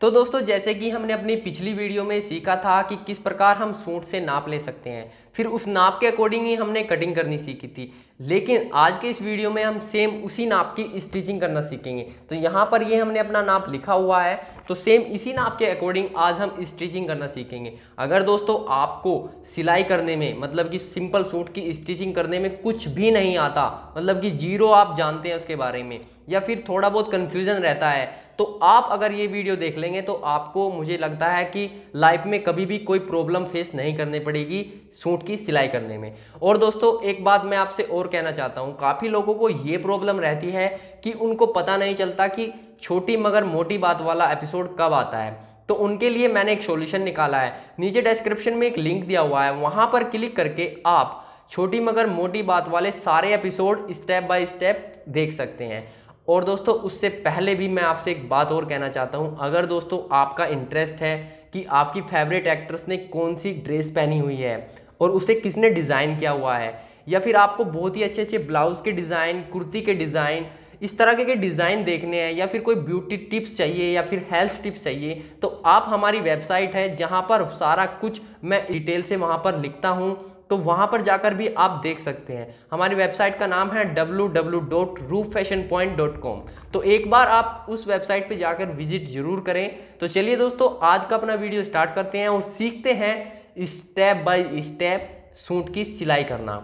तो दोस्तों जैसे कि हमने अपनी पिछली वीडियो में सीखा था कि किस प्रकार हम सूट से नाप ले सकते हैं, फिर उस नाप के अकॉर्डिंग ही हमने कटिंग करनी सीखी थी। लेकिन आज के इस वीडियो में हम सेम उसी नाप की स्टिचिंग करना सीखेंगे। तो यहाँ पर ये हमने अपना नाप लिखा हुआ है, तो सेम इसी नाप के अकॉर्डिंग आज हम स्टिचिंग करना सीखेंगे। अगर दोस्तों आपको सिलाई करने में, मतलब कि सिंपल सूट की स्टिचिंग करने में कुछ भी नहीं आता, मतलब कि जीरो आप जानते हैं उसके बारे में, या फिर थोड़ा बहुत कन्फ्यूजन रहता है, तो आप अगर ये वीडियो देख लेंगे तो आपको, मुझे लगता है कि लाइफ में कभी भी कोई प्रॉब्लम फेस नहीं करनी पड़ेगी सूट की सिलाई करने में। और दोस्तों एक बात मैं आपसे और कहना चाहता हूँ, काफ़ी लोगों को ये प्रॉब्लम रहती है कि उनको पता नहीं चलता कि छोटी मगर मोटी बात वाला एपिसोड कब आता है। तो उनके लिए मैंने एक सॉल्यूशन निकाला है, नीचे डिस्क्रिप्शन में एक लिंक दिया हुआ है, वहाँ पर क्लिक करके आप छोटी मगर मोटी बात वाले सारे एपिसोड स्टेप बाय स्टेप देख सकते हैं। और दोस्तों उससे पहले भी मैं आपसे एक बात और कहना चाहता हूं, अगर दोस्तों आपका इंटरेस्ट है कि आपकी फेवरेट एक्ट्रेस ने कौन सी ड्रेस पहनी हुई है और उसे किसने डिज़ाइन किया हुआ है, या फिर आपको बहुत ही अच्छे अच्छे ब्लाउज़ के डिज़ाइन, कुर्ती के डिज़ाइन, इस तरह के डिज़ाइन देखने हैं, या फिर कोई ब्यूटी टिप्स चाहिए या फिर हेल्थ टिप्स चाहिए, तो आप हमारी वेबसाइट है जहाँ पर सारा कुछ मैं डिटेल से वहाँ पर लिखता हूँ, तो वहाँ पर जाकर भी आप देख सकते हैं। हमारी वेबसाइट का नाम है www.roopfashionpoint.com। तो एक बार आप उस वेबसाइट पे जाकर विजिट जरूर करें। तो चलिए दोस्तों आज का अपना वीडियो स्टार्ट करते हैं और सीखते हैं स्टेप बाय स्टेप सूट की सिलाई करना।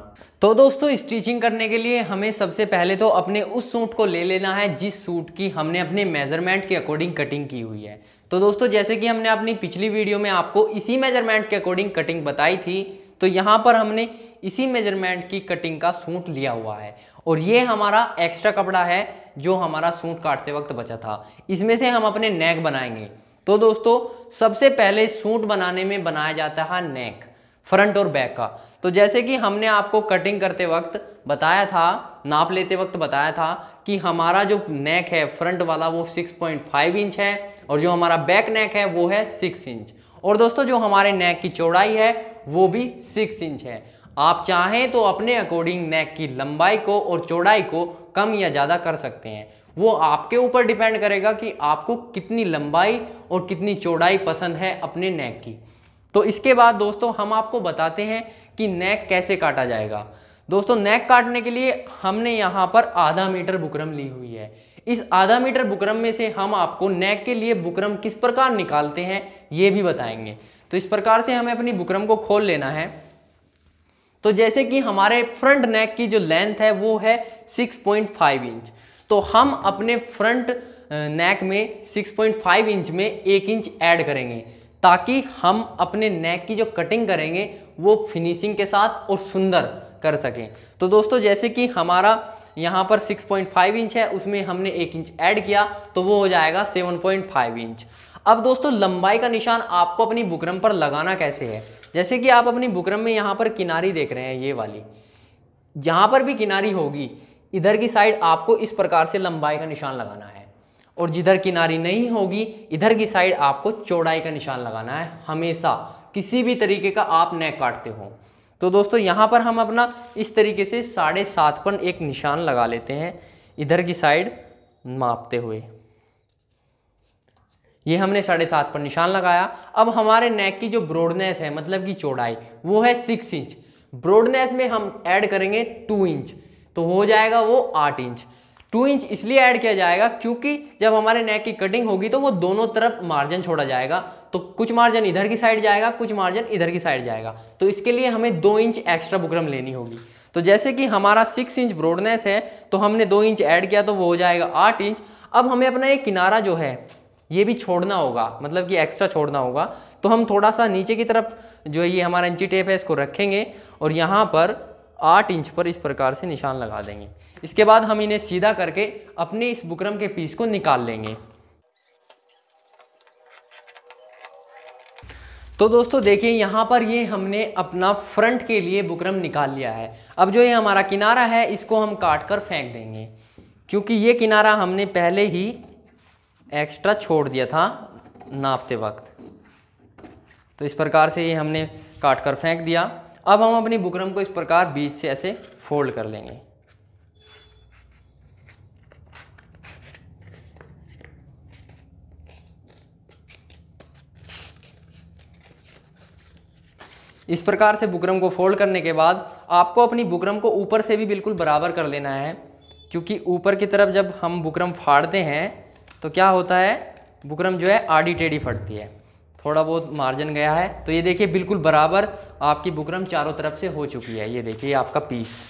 तो दोस्तों स्टिचिंग करने के लिए हमें सबसे पहले तो अपने उस सूट को ले लेना है जिस सूट की हमने अपने मेजरमेंट के अकॉर्डिंग कटिंग की हुई है। तो दोस्तों जैसे कि हमने अपनी पिछली वीडियो में आपको इसी मेजरमेंट के अकॉर्डिंग कटिंग बताई थी, तो यहाँ पर हमने इसी मेजरमेंट की कटिंग का सूट लिया हुआ है और ये हमारा एक्स्ट्रा कपड़ा है जो हमारा सूट काटते वक्त बचा था, इसमें से हम अपने नेक बनाएंगे। तो दोस्तों सबसे पहले सूट बनाने में बनाया जाता है नेक, फ्रंट और बैक का। तो जैसे कि हमने आपको कटिंग करते वक्त बताया था, नाप लेते वक्त बताया था कि हमारा जो नेक है फ्रंट वाला वो 6.5 इंच है और जो हमारा बैक नेक है वो है 6 इंच, और दोस्तों जो हमारे नेक की चौड़ाई है वो भी 6 इंच है। आप चाहें तो अपने अकॉर्डिंग नेक की लंबाई को और चौड़ाई को कम या ज़्यादा कर सकते हैं, वो आपके ऊपर डिपेंड करेगा कि आपको कितनी लंबाई और कितनी चौड़ाई पसंद है अपने नेक की। तो इसके बाद दोस्तों हम आपको बताते हैं कि नेक कैसे काटा जाएगा। दोस्तों नेक काटने के लिए हमने यहाँ पर आधा मीटर बुकरम ली हुई है। इस आधा मीटर बुकरम में से हम आपको नेक के लिए बुकरम किस प्रकार निकालते हैं ये भी बताएंगे। तो इस प्रकार से हमें अपनी बुकरम को खोल लेना है। तो जैसे कि हमारे फ्रंट नेक की जो लेंथ है वो है 6.5 इंच, तो हम अपने फ्रंट नेक में 6.5 इंच में 1 इंच ऐड करेंगे ताकि हम अपने नेक की जो कटिंग करेंगे वो फिनिशिंग के साथ और सुंदर कर सकें। तो दोस्तों जैसे कि हमारा यहाँ पर 6.5 इंच है, उसमें हमने 1 इंच ऐड किया तो वो हो जाएगा 7.5 इंच। अब दोस्तों लंबाई का निशान आपको अपनी बुकरम पर लगाना कैसे है, जैसे कि आप अपनी बुकरम में यहाँ पर किनारी देख रहे हैं, ये वाली, यहाँ पर भी किनारी होगी, इधर की साइड आपको इस प्रकार से लंबाई का निशान लगाना है, और जिधर किनारी नहीं होगी इधर की साइड आपको चौड़ाई का निशान लगाना है, हमेशा किसी भी तरीके का आप नेक काटते हो। तो दोस्तों यहाँ पर हम अपना इस तरीके से 7.5 पर एक निशान लगा लेते हैं, इधर की साइड मापते हुए, ये हमने 7.5 पर निशान लगाया। अब हमारे नेक की जो ब्रॉडनेस है, मतलब कि चौड़ाई, वो है 6 इंच, ब्रॉडनेस में हम ऐड करेंगे 2 इंच, तो हो जाएगा वो 8 इंच। 2 इंच इसलिए ऐड किया जाएगा क्योंकि जब हमारे नेक की कटिंग होगी तो वो दोनों तरफ मार्जिन छोड़ा जाएगा, तो कुछ मार्जिन इधर की साइड जाएगा, कुछ मार्जिन इधर की साइड जाएगा, तो इसके लिए हमें 2 इंच एक्स्ट्रा बुकरम लेनी होगी। तो जैसे कि हमारा 6 इंच ब्रॉडनेस है तो हमने 2 इंच ऐड किया तो वो हो जाएगा 8 इंच। अब हमें अपना ये किनारा जो है ये भी छोड़ना होगा, मतलब कि एक्स्ट्रा छोड़ना होगा, तो हम थोड़ा सा नीचे की तरफ जो ये हमारा इंची टेप है इसको रखेंगे और यहाँ पर 8 इंच पर इस प्रकार से निशान लगा देंगे। इसके बाद हम इन्हें सीधा करके अपने इस बुकरम के पीस को निकाल लेंगे। तो दोस्तों देखिए यहाँ पर ये हमने अपना फ्रंट के लिए बुकरम निकाल लिया है। अब जो ये हमारा किनारा है इसको हम काट कर फेंक देंगे क्योंकि ये किनारा हमने पहले ही एक्स्ट्रा छोड़ दिया था नापते वक्त, तो इस प्रकार से ये हमने काट कर फेंक दिया। अब हम अपनी बुकरम को इस प्रकार बीच से ऐसे फोल्ड कर लेंगे। इस प्रकार से बुकरम को फोल्ड करने के बाद आपको अपनी बुकरम को ऊपर से भी बिल्कुल बराबर कर लेना है, क्योंकि ऊपर की तरफ जब हम बुकरम फाड़ते हैं तो क्या होता है, बुकरम जो है आड़ी टेढ़ी फटती है, थोड़ा बहुत मार्जिन गया है। तो ये देखिए बिल्कुल बराबर आपकी बुकरम चारों तरफ से हो चुकी है। ये देखिए आपका पीस।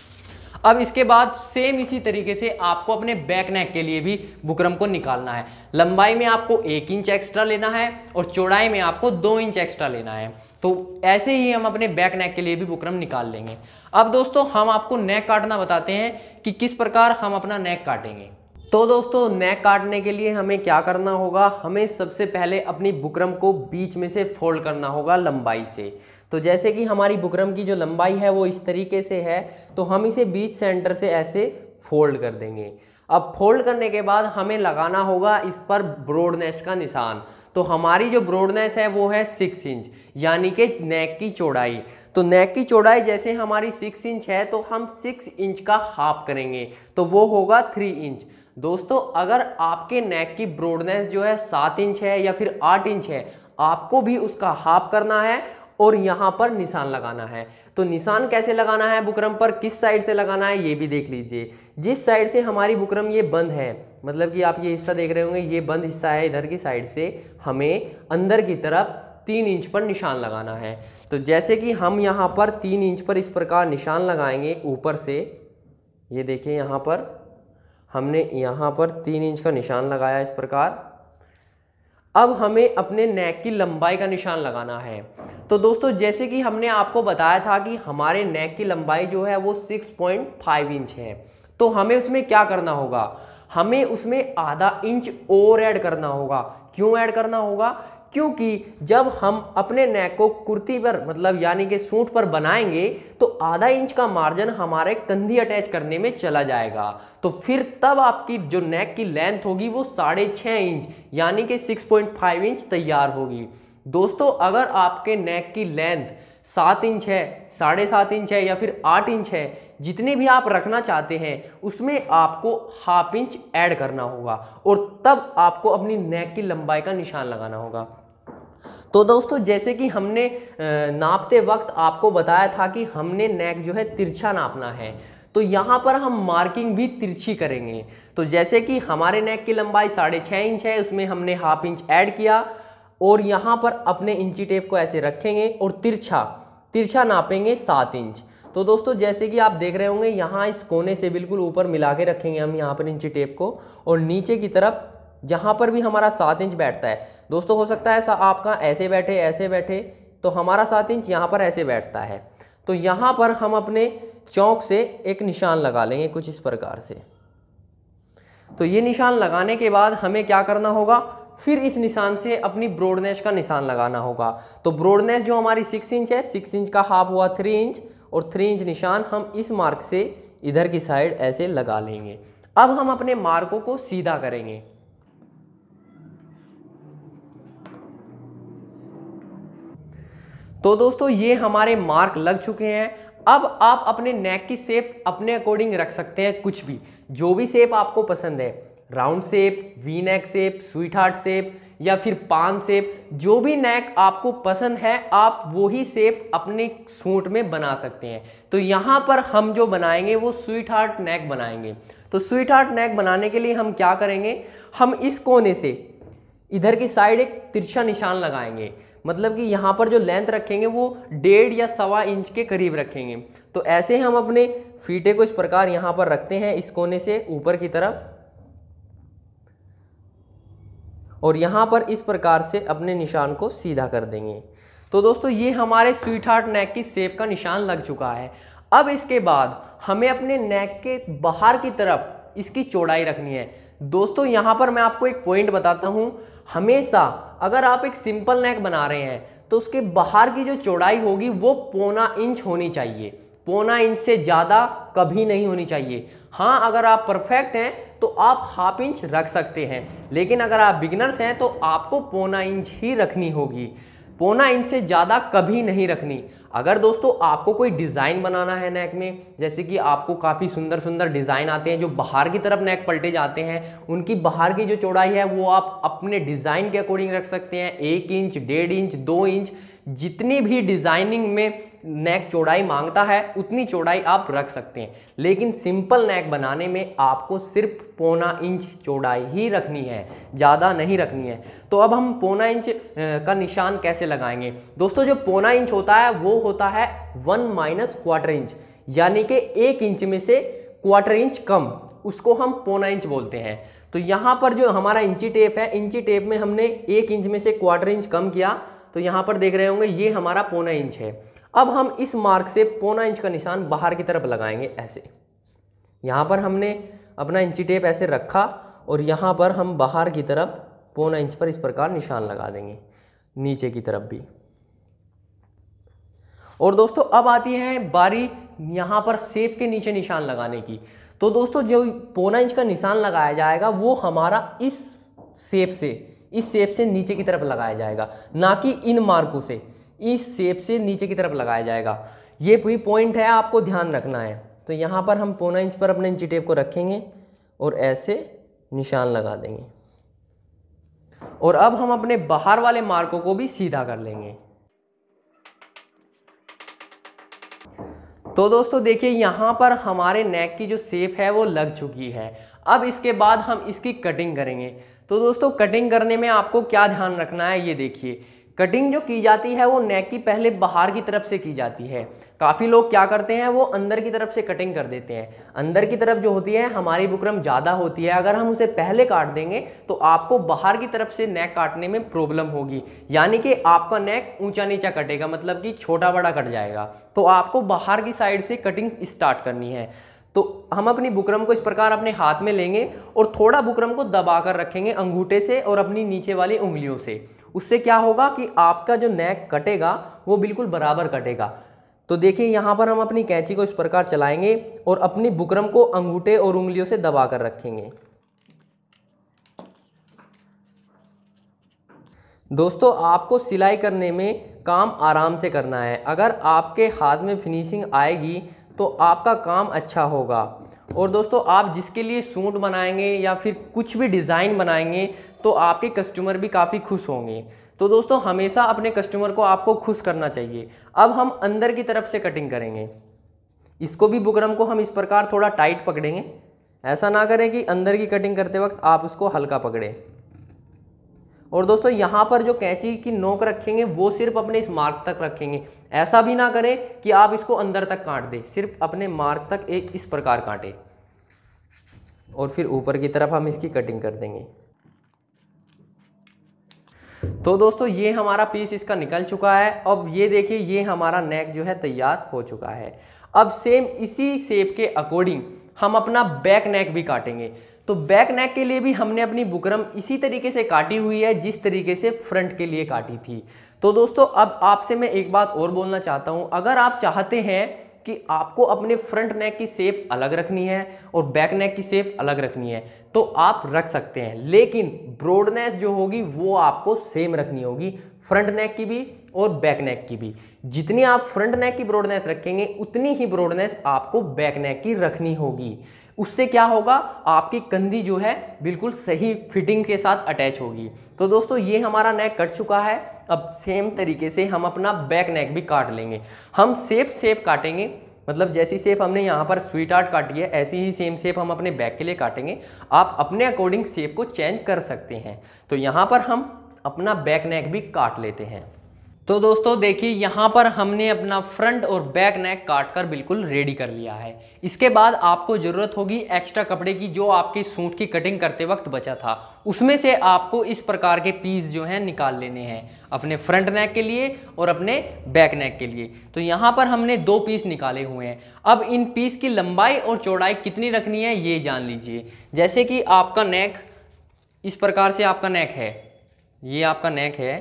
अब इसके बाद सेम इसी तरीके से आपको अपने बैक नेक के लिए भी बुकरम को निकालना है। लंबाई में आपको 1 इंच एक्स्ट्रा लेना है और चौड़ाई में आपको 2 इंच एक्स्ट्रा लेना है। तो ऐसे ही हम अपने बैक नेक के लिए भी बुकरम निकाल लेंगे। अब दोस्तों हम आपको नेक काटना बताते हैं कि किस प्रकार हम अपना नेक काटेंगे। तो दोस्तों नेक काटने के लिए हमें क्या करना होगा, हमें सबसे पहले अपनी बुकरम को बीच में से फोल्ड करना होगा लंबाई से। तो जैसे कि हमारी बुकरम की जो लंबाई है वो इस तरीके से है, तो हम इसे बीच सेंटर से ऐसे फोल्ड कर देंगे। अब फोल्ड करने के बाद हमें लगाना होगा इस पर ब्रॉडनेस का निशान। तो हमारी जो ब्रॉडनेस है वो है 6 इंच, यानी कि नेक की चौड़ाई। तो नेक की चौड़ाई जैसे हमारी 6 इंच है तो हम 6 इंच का हाफ करेंगे, तो वो होगा 3 इंच। दोस्तों अगर आपके नेक की ब्रॉडनेस जो है 7 इंच है या फिर 8 इंच है, आपको भी उसका हाफ करना है और यहाँ पर निशान लगाना है। तो निशान कैसे लगाना है, बुकरम पर किस साइड से लगाना है ये भी देख लीजिए। जिस साइड से हमारी बुकरम ये बंद है, मतलब कि आप ये हिस्सा देख रहे होंगे, ये बंद हिस्सा है, इधर की साइड से हमें अंदर की तरफ 3 इंच पर निशान लगाना है। तो जैसे कि हम यहाँ पर 3 इंच पर इस प्रकार निशान लगाएंगे ऊपर से। ये देखिए यहाँ पर हमने यहाँ पर 3 इंच का निशान लगाया इस प्रकार। अब हमें अपने नेक की लंबाई का निशान लगाना है। तो दोस्तों जैसे कि हमने आपको बताया था कि हमारे नेक की लंबाई जो है वो 6.5 इंच है, तो हमें उसमें क्या करना होगा, हमें उसमें आधा इंच और ऐड करना होगा। क्यों ऐड करना होगा, क्योंकि जब हम अपने नेक को कुर्ती पर मतलब यानी कि सूट पर बनाएंगे तो आधा इंच का मार्जिन हमारे कंधी अटैच करने में चला जाएगा। तो फिर तब आपकी जो नेक की लेंथ होगी वो 6.5 इंच यानी कि 6.5 इंच तैयार होगी। दोस्तों अगर आपके नेक की लेंथ 7 इंच है, 7.5 इंच है या फिर 8 इंच है, जितनी भी आप रखना चाहते हैं उसमें आपको हाफ इंच ऐड करना होगा और तब आपको अपनी नेक की लंबाई का निशान लगाना होगा। तो दोस्तों जैसे कि हमने नापते वक्त आपको बताया था कि हमने नेक जो है तिरछा नापना है, तो यहाँ पर हम मार्किंग भी तिरछी करेंगे। तो जैसे कि हमारे नेक की लंबाई 6.5 इंच है, उसमें हमने हाफ इंच ऐड किया और यहाँ पर अपने इंची टेप को ऐसे रखेंगे और तिरछा नापेंगे 7 इंच। तो दोस्तों जैसे कि आप देख रहे होंगे यहाँ इस कोने से बिल्कुल ऊपर मिला के रखेंगे हम यहाँ पर इंची टेप को और नीचे की तरफ जहाँ पर भी हमारा 7 इंच बैठता है। दोस्तों हो सकता है आपका ऐसे बैठे, तो हमारा 7 इंच यहाँ पर ऐसे बैठता है। तो यहाँ पर हम अपने चौक से एक निशान लगा लेंगे कुछ इस प्रकार से। तो ये निशान लगाने के बाद हमें क्या करना होगा, फिर इस निशान से अपनी ब्रॉडनेस का निशान लगाना होगा। तो ब्रॉडनेस जो हमारी 6 इंच है, 6 इंच का हाफ हुआ 3 इंच और 3 इंच निशान हम इस मार्क से इधर की साइड ऐसे लगा लेंगे। अब हम अपने मार्कों को सीधा करेंगे। तो दोस्तों ये हमारे मार्क लग चुके हैं। अब आप अपने नेक की शेप अपने अकॉर्डिंग रख सकते हैं, कुछ भी, जो भी शेप आपको पसंद है, round shape, V neck shape, sweetheart shape या फिर पान शेप, जो भी नेक आपको पसंद है आप वही शेप अपने सूट में बना सकते हैं। तो यहाँ पर हम जो बनाएंगे वो स्वीट हार्ट नेक बनाएंगे। तो स्वीट हार्ट नेक बनाने के लिए हम क्या करेंगे, हम इस कोने से इधर की साइड एक तिरछा निशान लगाएंगे, मतलब कि यहाँ पर जो लेंथ रखेंगे वो 1.5 या 1.25 इंच के करीब रखेंगे। तो ऐसे हम अपने फीते को इस प्रकार यहाँ पर रखते हैं इस कोने से ऊपर की तरफ और यहाँ पर इस प्रकार से अपने निशान को सीधा कर देंगे। तो दोस्तों ये हमारे स्वीट हार्ट नेक की शेप का निशान लग चुका है। अब इसके बाद हमें अपने नेक के बाहर की तरफ इसकी चौड़ाई रखनी है। दोस्तों यहाँ पर मैं आपको एक पॉइंट बताता हूँ, हमेशा अगर आप एक सिंपल नेक बना रहे हैं तो उसके बाहर की जो चौड़ाई होगी वो 0.25 इंच होनी चाहिए, 0.25 इंच से ज़्यादा कभी नहीं होनी चाहिए। हाँ अगर आप परफेक्ट हैं तो आप 1/2 इंच रख सकते हैं, लेकिन अगर आप बिगिनर्स हैं तो आपको 0.25 इंच ही रखनी होगी, 0.25 इंच से ज़्यादा कभी नहीं रखनी। अगर दोस्तों आपको कोई डिज़ाइन बनाना है नेक में, जैसे कि आपको काफ़ी सुंदर सुंदर डिज़ाइन आते हैं जो बाहर की तरफ नेक पलटे जाते हैं, उनकी बाहर की जो चौड़ाई है वो आप अपने डिज़ाइन के अकॉर्डिंग रख सकते हैं, 1 इंच, 1.5 इंच, 2 इंच, जितनी भी डिज़ाइनिंग में नेक चौड़ाई मांगता है उतनी चौड़ाई आप रख सकते हैं, लेकिन सिंपल नेक बनाने में आपको सिर्फ 1.25 इंच चौड़ाई ही रखनी है, ज़्यादा नहीं रखनी है। तो अब हम 1.25 इंच का निशान कैसे लगाएंगे दोस्तों? जो 1.25 इंच होता है वो होता है 1 - 1/4 इंच, यानी कि 1 इंच में से 1/4 इंच कम, उसको हम 1.25 इंच बोलते हैं। तो यहाँ पर जो हमारा इंची टेप है, इंची टेप में हमने 1 इंच में से 1/4 इंच कम किया, तो यहाँ पर देख रहे होंगे ये हमारा 1.25 इंच है। अब हम इस मार्क से 1.25 इंच का निशान बाहर की तरफ लगाएंगे। ऐसे यहाँ पर हमने अपना इंची टेप ऐसे रखा और यहाँ पर हम बाहर की तरफ 1.25 इंच पर इस प्रकार निशान लगा देंगे, नीचे की तरफ भी। और दोस्तों अब आती है बारी यहाँ पर सेब के नीचे निशान लगाने की। तो दोस्तों जो 1.25 इंच का निशान लगाया जाएगा वो हमारा इस सेप से नीचे की तरफ लगाया जाएगा, ना कि इन मार्कों से, इस सेप से नीचे की तरफ लगाया जाएगा। ये भी पॉइंट है, आपको ध्यान रखना है। तो यहाँ पर हम 1.25 इंच पर अपने इंची टेप को रखेंगे और ऐसे निशान लगा देंगे। और अब हम अपने बाहर वाले मार्कों को भी सीधा कर लेंगे। तो दोस्तों देखिए यहाँ पर हमारे नेक की जो शेप है वो लग चुकी है। अब इसके बाद हम इसकी कटिंग करेंगे। तो दोस्तों कटिंग करने में आपको क्या ध्यान रखना है ये देखिए। कटिंग जो की जाती है वो नेक की पहले बाहर की तरफ से की जाती है। काफ़ी लोग क्या करते हैं वो अंदर की तरफ से कटिंग कर देते हैं। अंदर की तरफ जो होती है हमारी बुकरम ज़्यादा होती है, अगर हम उसे पहले काट देंगे तो आपको बाहर की तरफ से नेक काटने में प्रॉब्लम होगी, यानी कि आपका नेक ऊंचा नीचा कटेगा, मतलब कि छोटा बड़ा कट जाएगा। तो आपको बाहर की साइड से कटिंग स्टार्ट करनी है। तो हम अपनी बुकरम को इस प्रकार अपने हाथ में लेंगे और थोड़ा बुकरम को दबा कर रखेंगे अंगूठे से और अपनी नीचे वाली उंगलियों से। उससे क्या होगा कि आपका जो नेक कटेगा वो बिल्कुल बराबर कटेगा। तो देखिए यहाँ पर हम अपनी कैंची को इस प्रकार चलाएंगे और अपनी बुकरम को अंगूठे और उंगलियों से दबा कर रखेंगे। दोस्तों आपको सिलाई करने में काम आराम से करना है, अगर आपके हाथ में फिनिशिंग आएगी तो आपका काम अच्छा होगा। और दोस्तों आप जिसके लिए सूट बनाएंगे या फिर कुछ भी डिज़ाइन बनाएंगे तो आपके कस्टमर भी काफ़ी खुश होंगे। तो दोस्तों हमेशा अपने कस्टमर को आपको खुश करना चाहिए। अब हम अंदर की तरफ से कटिंग करेंगे। इसको भी बुकरम को हम इस प्रकार थोड़ा टाइट पकड़ेंगे, ऐसा ना करें कि अंदर की कटिंग करते वक्त आप उसको हल्का पकड़ें। और दोस्तों यहाँ पर जो कैंची की नोक रखेंगे वो सिर्फ अपने इस मार्क तक रखेंगे, ऐसा भी ना करें कि आप इसको अंदर तक काट दें, सिर्फ अपने मार्क तक एक इस प्रकार काटें और फिर ऊपर की तरफ हम इसकी कटिंग कर देंगे। तो दोस्तों ये हमारा पीस इसका निकल चुका है। अब ये देखिए ये हमारा नेक जो है तैयार हो चुका है। अब सेम इसी शेप के अकॉर्डिंग हम अपना बैक नेक भी काटेंगे। तो बैक नेक के लिए भी हमने अपनी बुकरम इसी तरीके से काटी हुई है जिस तरीके से फ्रंट के लिए काटी थी। तो दोस्तों अब आपसे मैं एक बात और बोलना चाहता हूँ, अगर आप चाहते हैं कि आपको अपने फ्रंट नेक की शेप अलग रखनी है और बैक नेक की शेप अलग रखनी है तो आप रख सकते हैं, लेकिन ब्रॉडनेस जो होगी वो आपको सेम रखनी होगी, फ्रंट नेक की भी और बैक नेक की भी। जितनी आप फ्रंट नेक की ब्रॉडनेस रखेंगे उतनी ही ब्रॉडनेस आपको बैक नेक की रखनी होगी। उससे क्या होगा आपकी कंधी जो है बिल्कुल सही फिटिंग के साथ अटैच होगी। तो दोस्तों ये हमारा नेक कट चुका है। अब सेम तरीके से हम अपना बैक नेक भी काट लेंगे। हम शेप काटेंगे, मतलब जैसी शेप हमने यहाँ पर स्वीट आर्ट काटी है ऐसी ही सेम शेप हम अपने बैक के लिए काटेंगे। आप अपने अकॉर्डिंग शेप को चेंज कर सकते हैं। तो यहाँ पर हम अपना बैक नेक भी काट लेते हैं। तो दोस्तों देखिए यहाँ पर हमने अपना फ्रंट और बैक नेक काट कर बिल्कुल रेडी कर लिया है। इसके बाद आपको ज़रूरत होगी एक्स्ट्रा कपड़े की, जो आपके सूट की कटिंग करते वक्त बचा था उसमें से आपको इस प्रकार के पीस जो हैं निकाल लेने हैं, अपने फ्रंट नेक के लिए और अपने बैक नेक के लिए। तो यहाँ पर हमने 2 पीस निकाले हुए हैं। अब इन पीस की लंबाई और चौड़ाई कितनी रखनी है ये जान लीजिए। जैसे कि आपका नेक इस प्रकार से आपका नेक है, ये आपका नेक है,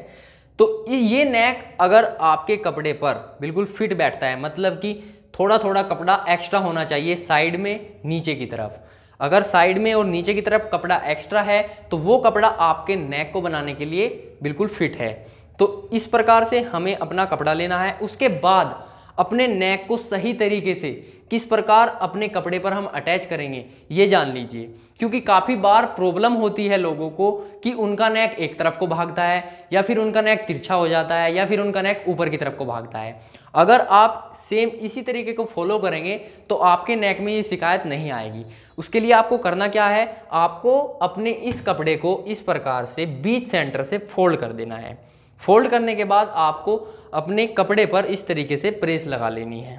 तो ये नेक अगर आपके कपड़े पर बिल्कुल फिट बैठता है, मतलब कि थोड़ा थोड़ा कपड़ा एक्स्ट्रा होना चाहिए साइड में नीचे की तरफ। अगर साइड में और नीचे की तरफ कपड़ा एक्स्ट्रा है तो वो कपड़ा आपके नेक को बनाने के लिए बिल्कुल फिट है। तो इस प्रकार से हमें अपना कपड़ा लेना है। उसके बाद अपने नेक को सही तरीके से किस प्रकार अपने कपड़े पर हम अटैच करेंगे ये जान लीजिए, क्योंकि काफ़ी बार प्रॉब्लम होती है लोगों को कि उनका नेक एक तरफ को भागता है या फिर उनका नेक तिरछा हो जाता है या फिर उनका नेक ऊपर की तरफ को भागता है। अगर आप सेम इसी तरीके को फॉलो करेंगे तो आपके नेक में ये शिकायत नहीं आएगी। उसके लिए आपको करना क्या है, आपको अपने इस कपड़े को इस प्रकार से बीच सेंटर से फोल्ड कर देना है। फोल्ड करने के बाद आपको अपने कपड़े पर इस तरीके से प्रेस लगा लेनी है।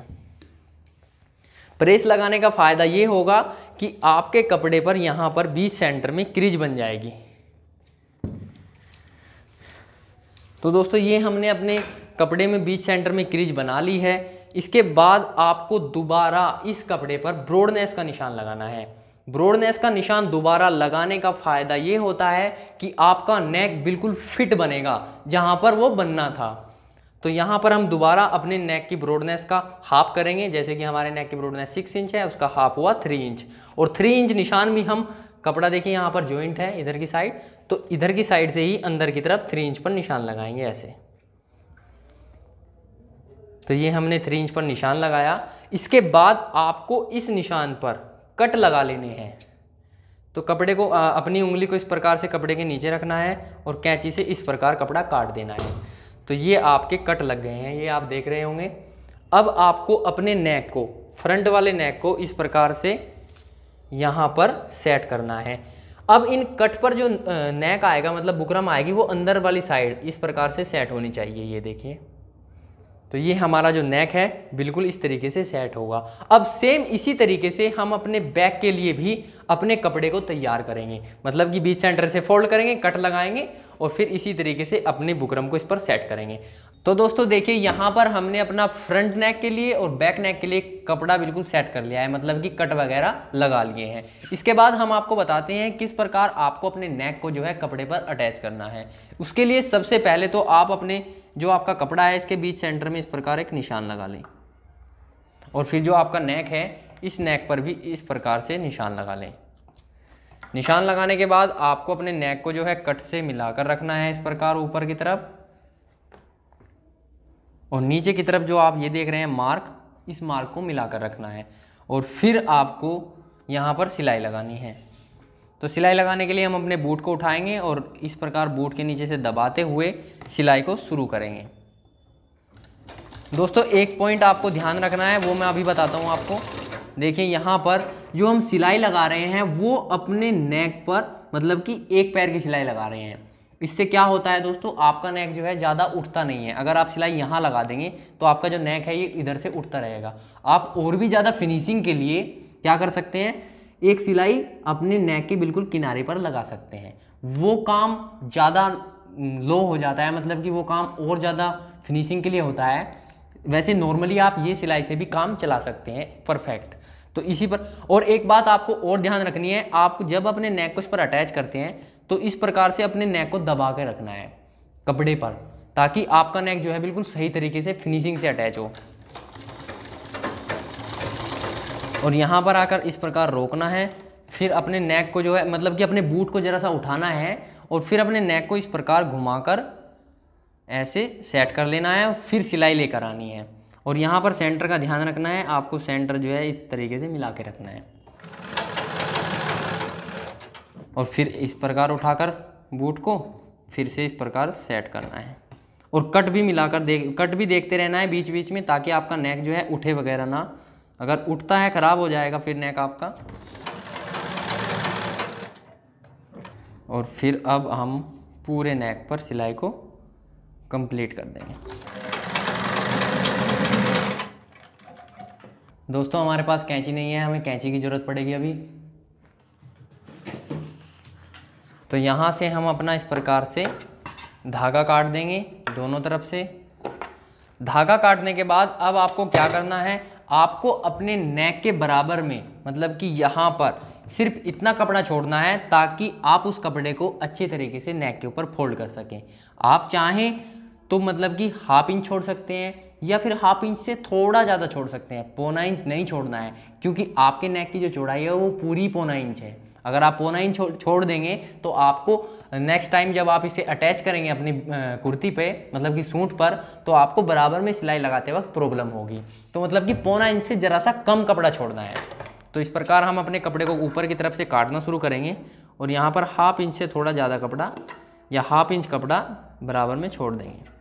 प्रेस लगाने का फायदा ये होगा कि आपके कपड़े पर यहाँ पर बीच सेंटर में क्रीज बन जाएगी। तो दोस्तों ये हमने अपने कपड़े में बीच सेंटर में क्रीज बना ली है। इसके बाद आपको दोबारा इस कपड़े पर ब्रॉडनेस का निशान लगाना है। ब्रॉडनेस का निशान दोबारा लगाने का फ़ायदा ये होता है कि आपका नेक बिल्कुल फिट बनेगा जहाँ पर वो बनना था। तो यहाँ पर हम दोबारा अपने नेक की ब्रॉडनेस का हाफ करेंगे, जैसे कि हमारे नेक की ब्रॉडनेस 6 इंच है, उसका हाफ हुआ 3 इंच। और 3 इंच निशान भी हम कपड़ा देखिए यहाँ पर जॉइंट है इधर की साइड, तो इधर की साइड से ही अंदर की तरफ 3 इंच पर निशान लगाएंगे ऐसे। तो ये हमने 3 इंच पर निशान लगाया। इसके बाद आपको इस निशान पर कट लगा लेने हैं। तो कपड़े को अपनी उंगली को इस प्रकार से कपड़े के नीचे रखना है और कैंची से इस प्रकार कपड़ा काट देना है। तो ये आपके कट लग गए हैं, ये आप देख रहे होंगे। अब आपको अपने नेक को, फ्रंट वाले नेक को इस प्रकार से यहाँ पर सेट करना है। अब इन कट पर जो नेक आएगा मतलब बुकरम आएगी वो अंदर वाली साइड इस प्रकार से सेट होनी चाहिए। ये देखिए, तो ये हमारा जो नेक है बिल्कुल इस तरीके से सेट होगा। अब सेम इसी तरीके से हम अपने बैक के लिए भी अपने कपड़े को तैयार करेंगे, मतलब कि बीच सेंटर से फोल्ड करेंगे, कट लगाएंगे और फिर इसी तरीके से अपने बुकरम को इस पर सेट करेंगे। तो दोस्तों देखिए यहाँ पर हमने अपना फ्रंट नेक के लिए और बैक नेक के लिए कपड़ा बिल्कुल सेट कर लिया है, मतलब कि कट वगैरह लगा लिए हैं। इसके बाद हम आपको बताते हैं किस प्रकार आपको अपने नेक को जो है कपड़े पर अटैच करना है। उसके लिए सबसे पहले तो आप अपने जो आपका कपड़ा है इसके बीच सेंटर में इस प्रकार एक निशान लगा लें और फिर जो आपका नेक है इस नेक पर भी इस प्रकार से निशान लगा लें। निशान लगाने के बाद आपको अपने नेक को जो है कट से मिलाकर रखना है इस प्रकार ऊपर की तरफ, और नीचे की तरफ जो आप ये देख रहे हैं मार्क, इस मार्क को मिलाकर रखना है। और फिर आपको यहाँ पर सिलाई लगानी है। तो सिलाई लगाने के लिए हम अपने बूट को उठाएंगे और इस प्रकार बूट के नीचे से दबाते हुए सिलाई को शुरू करेंगे। दोस्तों एक पॉइंट आपको ध्यान रखना है, वो मैं अभी बताता हूँ आपको। देखिए यहाँ पर जो हम सिलाई लगा रहे हैं वो अपने नेक पर, मतलब कि एक पैर की सिलाई लगा रहे हैं। इससे क्या होता है दोस्तों, आपका नेक जो है ज़्यादा उठता नहीं है। अगर आप सिलाई यहाँ लगा देंगे तो आपका जो नेक है ये इधर से उठता रहेगा। आप और भी ज़्यादा फिनिशिंग के लिए क्या कर सकते हैं, एक सिलाई अपने नेक के बिल्कुल किनारे पर लगा सकते हैं। वो काम ज़्यादा लो हो जाता है, मतलब कि वो काम और ज़्यादा फिनिशिंग के लिए होता है। वैसे नॉर्मली आप ये सिलाई से भी काम चला सकते हैं परफेक्ट। तो इसी पर, और एक बात आपको और ध्यान रखनी है, आप जब अपने नेक को इस पर अटैच करते हैं तो इस प्रकार से अपने नेक को दबा के रखना है कपड़े पर, ताकि आपका नेक जो है बिल्कुल सही तरीके से फिनिशिंग से अटैच हो। और यहाँ पर आकर इस प्रकार रोकना है, फिर अपने नेक को जो है मतलब कि अपने बूट को ज़रा सा उठाना है और फिर अपने नेक को इस प्रकार घुमाकर ऐसे सेट कर लेना है और फिर सिलाई लेकर आनी है। और यहाँ पर सेंटर का ध्यान रखना है, आपको सेंटर जो है इस तरीके से मिला के रखना है और फिर इस प्रकार उठाकर बूट को फिर से इस प्रकार सेट करना है। और कट भी मिलाकर कट भी देखते रहना है बीच बीच में, ताकि आपका नेक जो है उठे वगैरह ना। अगर उठता है ख़राब हो जाएगा फिर नेक आपका। और फिर अब हम पूरे नेक पर सिलाई को कंप्लीट कर देंगे। दोस्तों हमारे पास कैंची नहीं है, हमें कैंची की ज़रूरत पड़ेगी अभी। तो यहाँ से हम अपना इस प्रकार से धागा काट देंगे दोनों तरफ से। धागा काटने के बाद अब आपको क्या करना है, आपको अपने नेक के बराबर में, मतलब कि यहाँ पर सिर्फ इतना कपड़ा छोड़ना है ताकि आप उस कपड़े को अच्छे तरीके से नेक के ऊपर फोल्ड कर सकें। आप चाहें तो मतलब कि 1/2 इंच छोड़ सकते हैं या फिर 1/2 इंच से थोड़ा ज़्यादा छोड़ सकते हैं, 1/4 इंच नहीं छोड़ना है, क्योंकि आपके नेक की जो चौड़ाई है वो पूरी 1/4 इंच है। अगर आप पौना इंच छोड़ देंगे तो आपको नेक्स्ट टाइम जब आप इसे अटैच करेंगे अपनी कुर्ती पे, मतलब कि सूट पर, तो आपको बराबर में सिलाई लगाते वक्त प्रॉब्लम होगी। तो मतलब कि पौना इंच से ज़रा सा कम कपड़ा छोड़ना है। तो इस प्रकार हम अपने कपड़े को ऊपर की तरफ से काटना शुरू करेंगे और यहाँ पर हाफ इंच से थोड़ा ज़्यादा कपड़ा या हाफ इंच कपड़ा बराबर में छोड़ देंगे।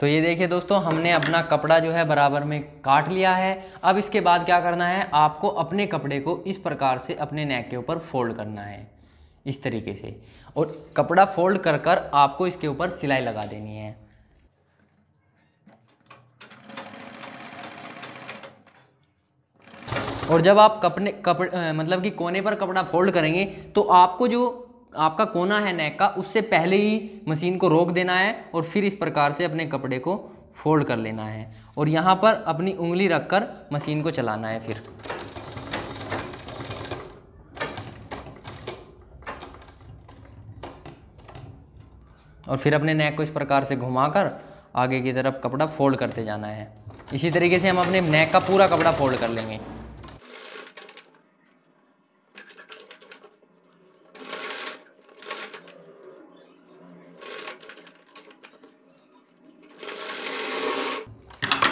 तो ये देखिए दोस्तों, हमने अपना कपड़ा जो है बराबर में काट लिया है। अब इसके बाद क्या करना है, आपको अपने कपड़े को इस प्रकार से अपने नेक के ऊपर फोल्ड करना है इस तरीके से, और कपड़ा फोल्ड कर कर आपको इसके ऊपर सिलाई लगा देनी है। और जब आप मतलब कि कोने पर कपड़ा फोल्ड करेंगे तो आपको जो आपका कोना है नेक का, उससे पहले ही मशीन को रोक देना है और फिर इस प्रकार से अपने कपड़े को फोल्ड कर लेना है और यहाँ पर अपनी उंगली रखकर मशीन को चलाना है। फिर और फिर अपने नेक को इस प्रकार से घुमाकर आगे की तरफ कपड़ा फोल्ड करते जाना है। इसी तरीके से हम अपने नेक का पूरा कपड़ा फोल्ड कर लेंगे।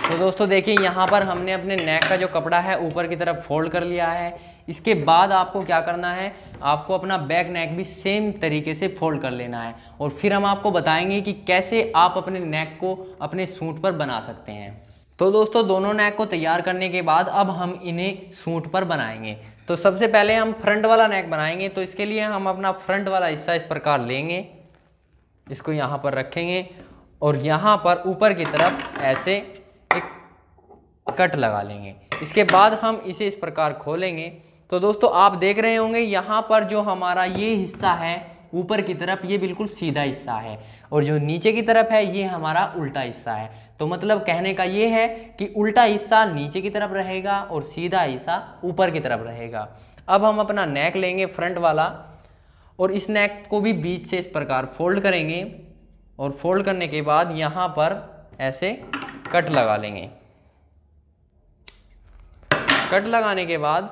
तो दोस्तों देखिए, यहाँ पर हमने अपने नेक का जो कपड़ा है ऊपर की तरफ फोल्ड कर लिया है। इसके बाद आपको क्या करना है, आपको अपना बैक नेक भी सेम तरीके से फोल्ड कर लेना है और फिर हम आपको बताएंगे कि कैसे आप अपने नेक को अपने सूट पर बना सकते हैं। तो दोस्तों दोनों नेक को तैयार करने के बाद अब हम इन्हें सूट पर बनाएंगे। तो सबसे पहले हम फ्रंट वाला नेक बनाएंगे। तो इसके लिए हम अपना फ्रंट वाला हिस्सा इस प्रकार लेंगे, इसको यहाँ पर रखेंगे और यहाँ पर ऊपर की तरफ ऐसे कट लगा लेंगे। इसके बाद हम इसे इस प्रकार खोलेंगे। तो दोस्तों आप देख रहे होंगे यहाँ पर जो हमारा ये हिस्सा है ऊपर की तरफ, ये बिल्कुल सीधा हिस्सा है और जो नीचे की तरफ है ये हमारा उल्टा हिस्सा है। तो मतलब कहने का ये है कि उल्टा हिस्सा नीचे की तरफ रहेगा और सीधा हिस्सा ऊपर की तरफ रहेगा। अब हम अपना नेक लेंगे फ्रंट वाला और इस नेक को भी बीच से इस प्रकार फोल्ड करेंगे और फोल्ड करने के बाद यहाँ पर ऐसे कट लगा लेंगे। कट लगाने के बाद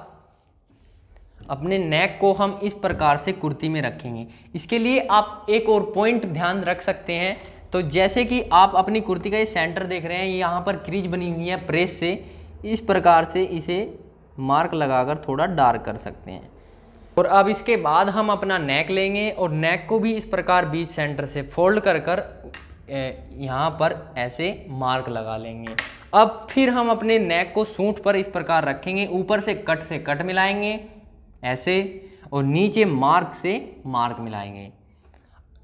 अपने नेक को हम इस प्रकार से कुर्ती में रखेंगे। इसके लिए आप एक और पॉइंट ध्यान रख सकते हैं। तो जैसे कि आप अपनी कुर्ती का ये सेंटर देख रहे हैं, यहाँ पर क्रीज बनी हुई है प्रेस से, इस प्रकार से इसे मार्क लगाकर थोड़ा डार्क कर सकते हैं। और अब इसके बाद हम अपना नेक लेंगे और नेक को भी इस प्रकार बीच सेंटर से फोल्ड कर कर यहाँ पर ऐसे मार्क लगा लेंगे। अब फिर हम अपने नेक को सूट पर इस प्रकार रखेंगे, ऊपर से कट मिलाएंगे ऐसे और नीचे मार्क से मार्क मिलाएंगे।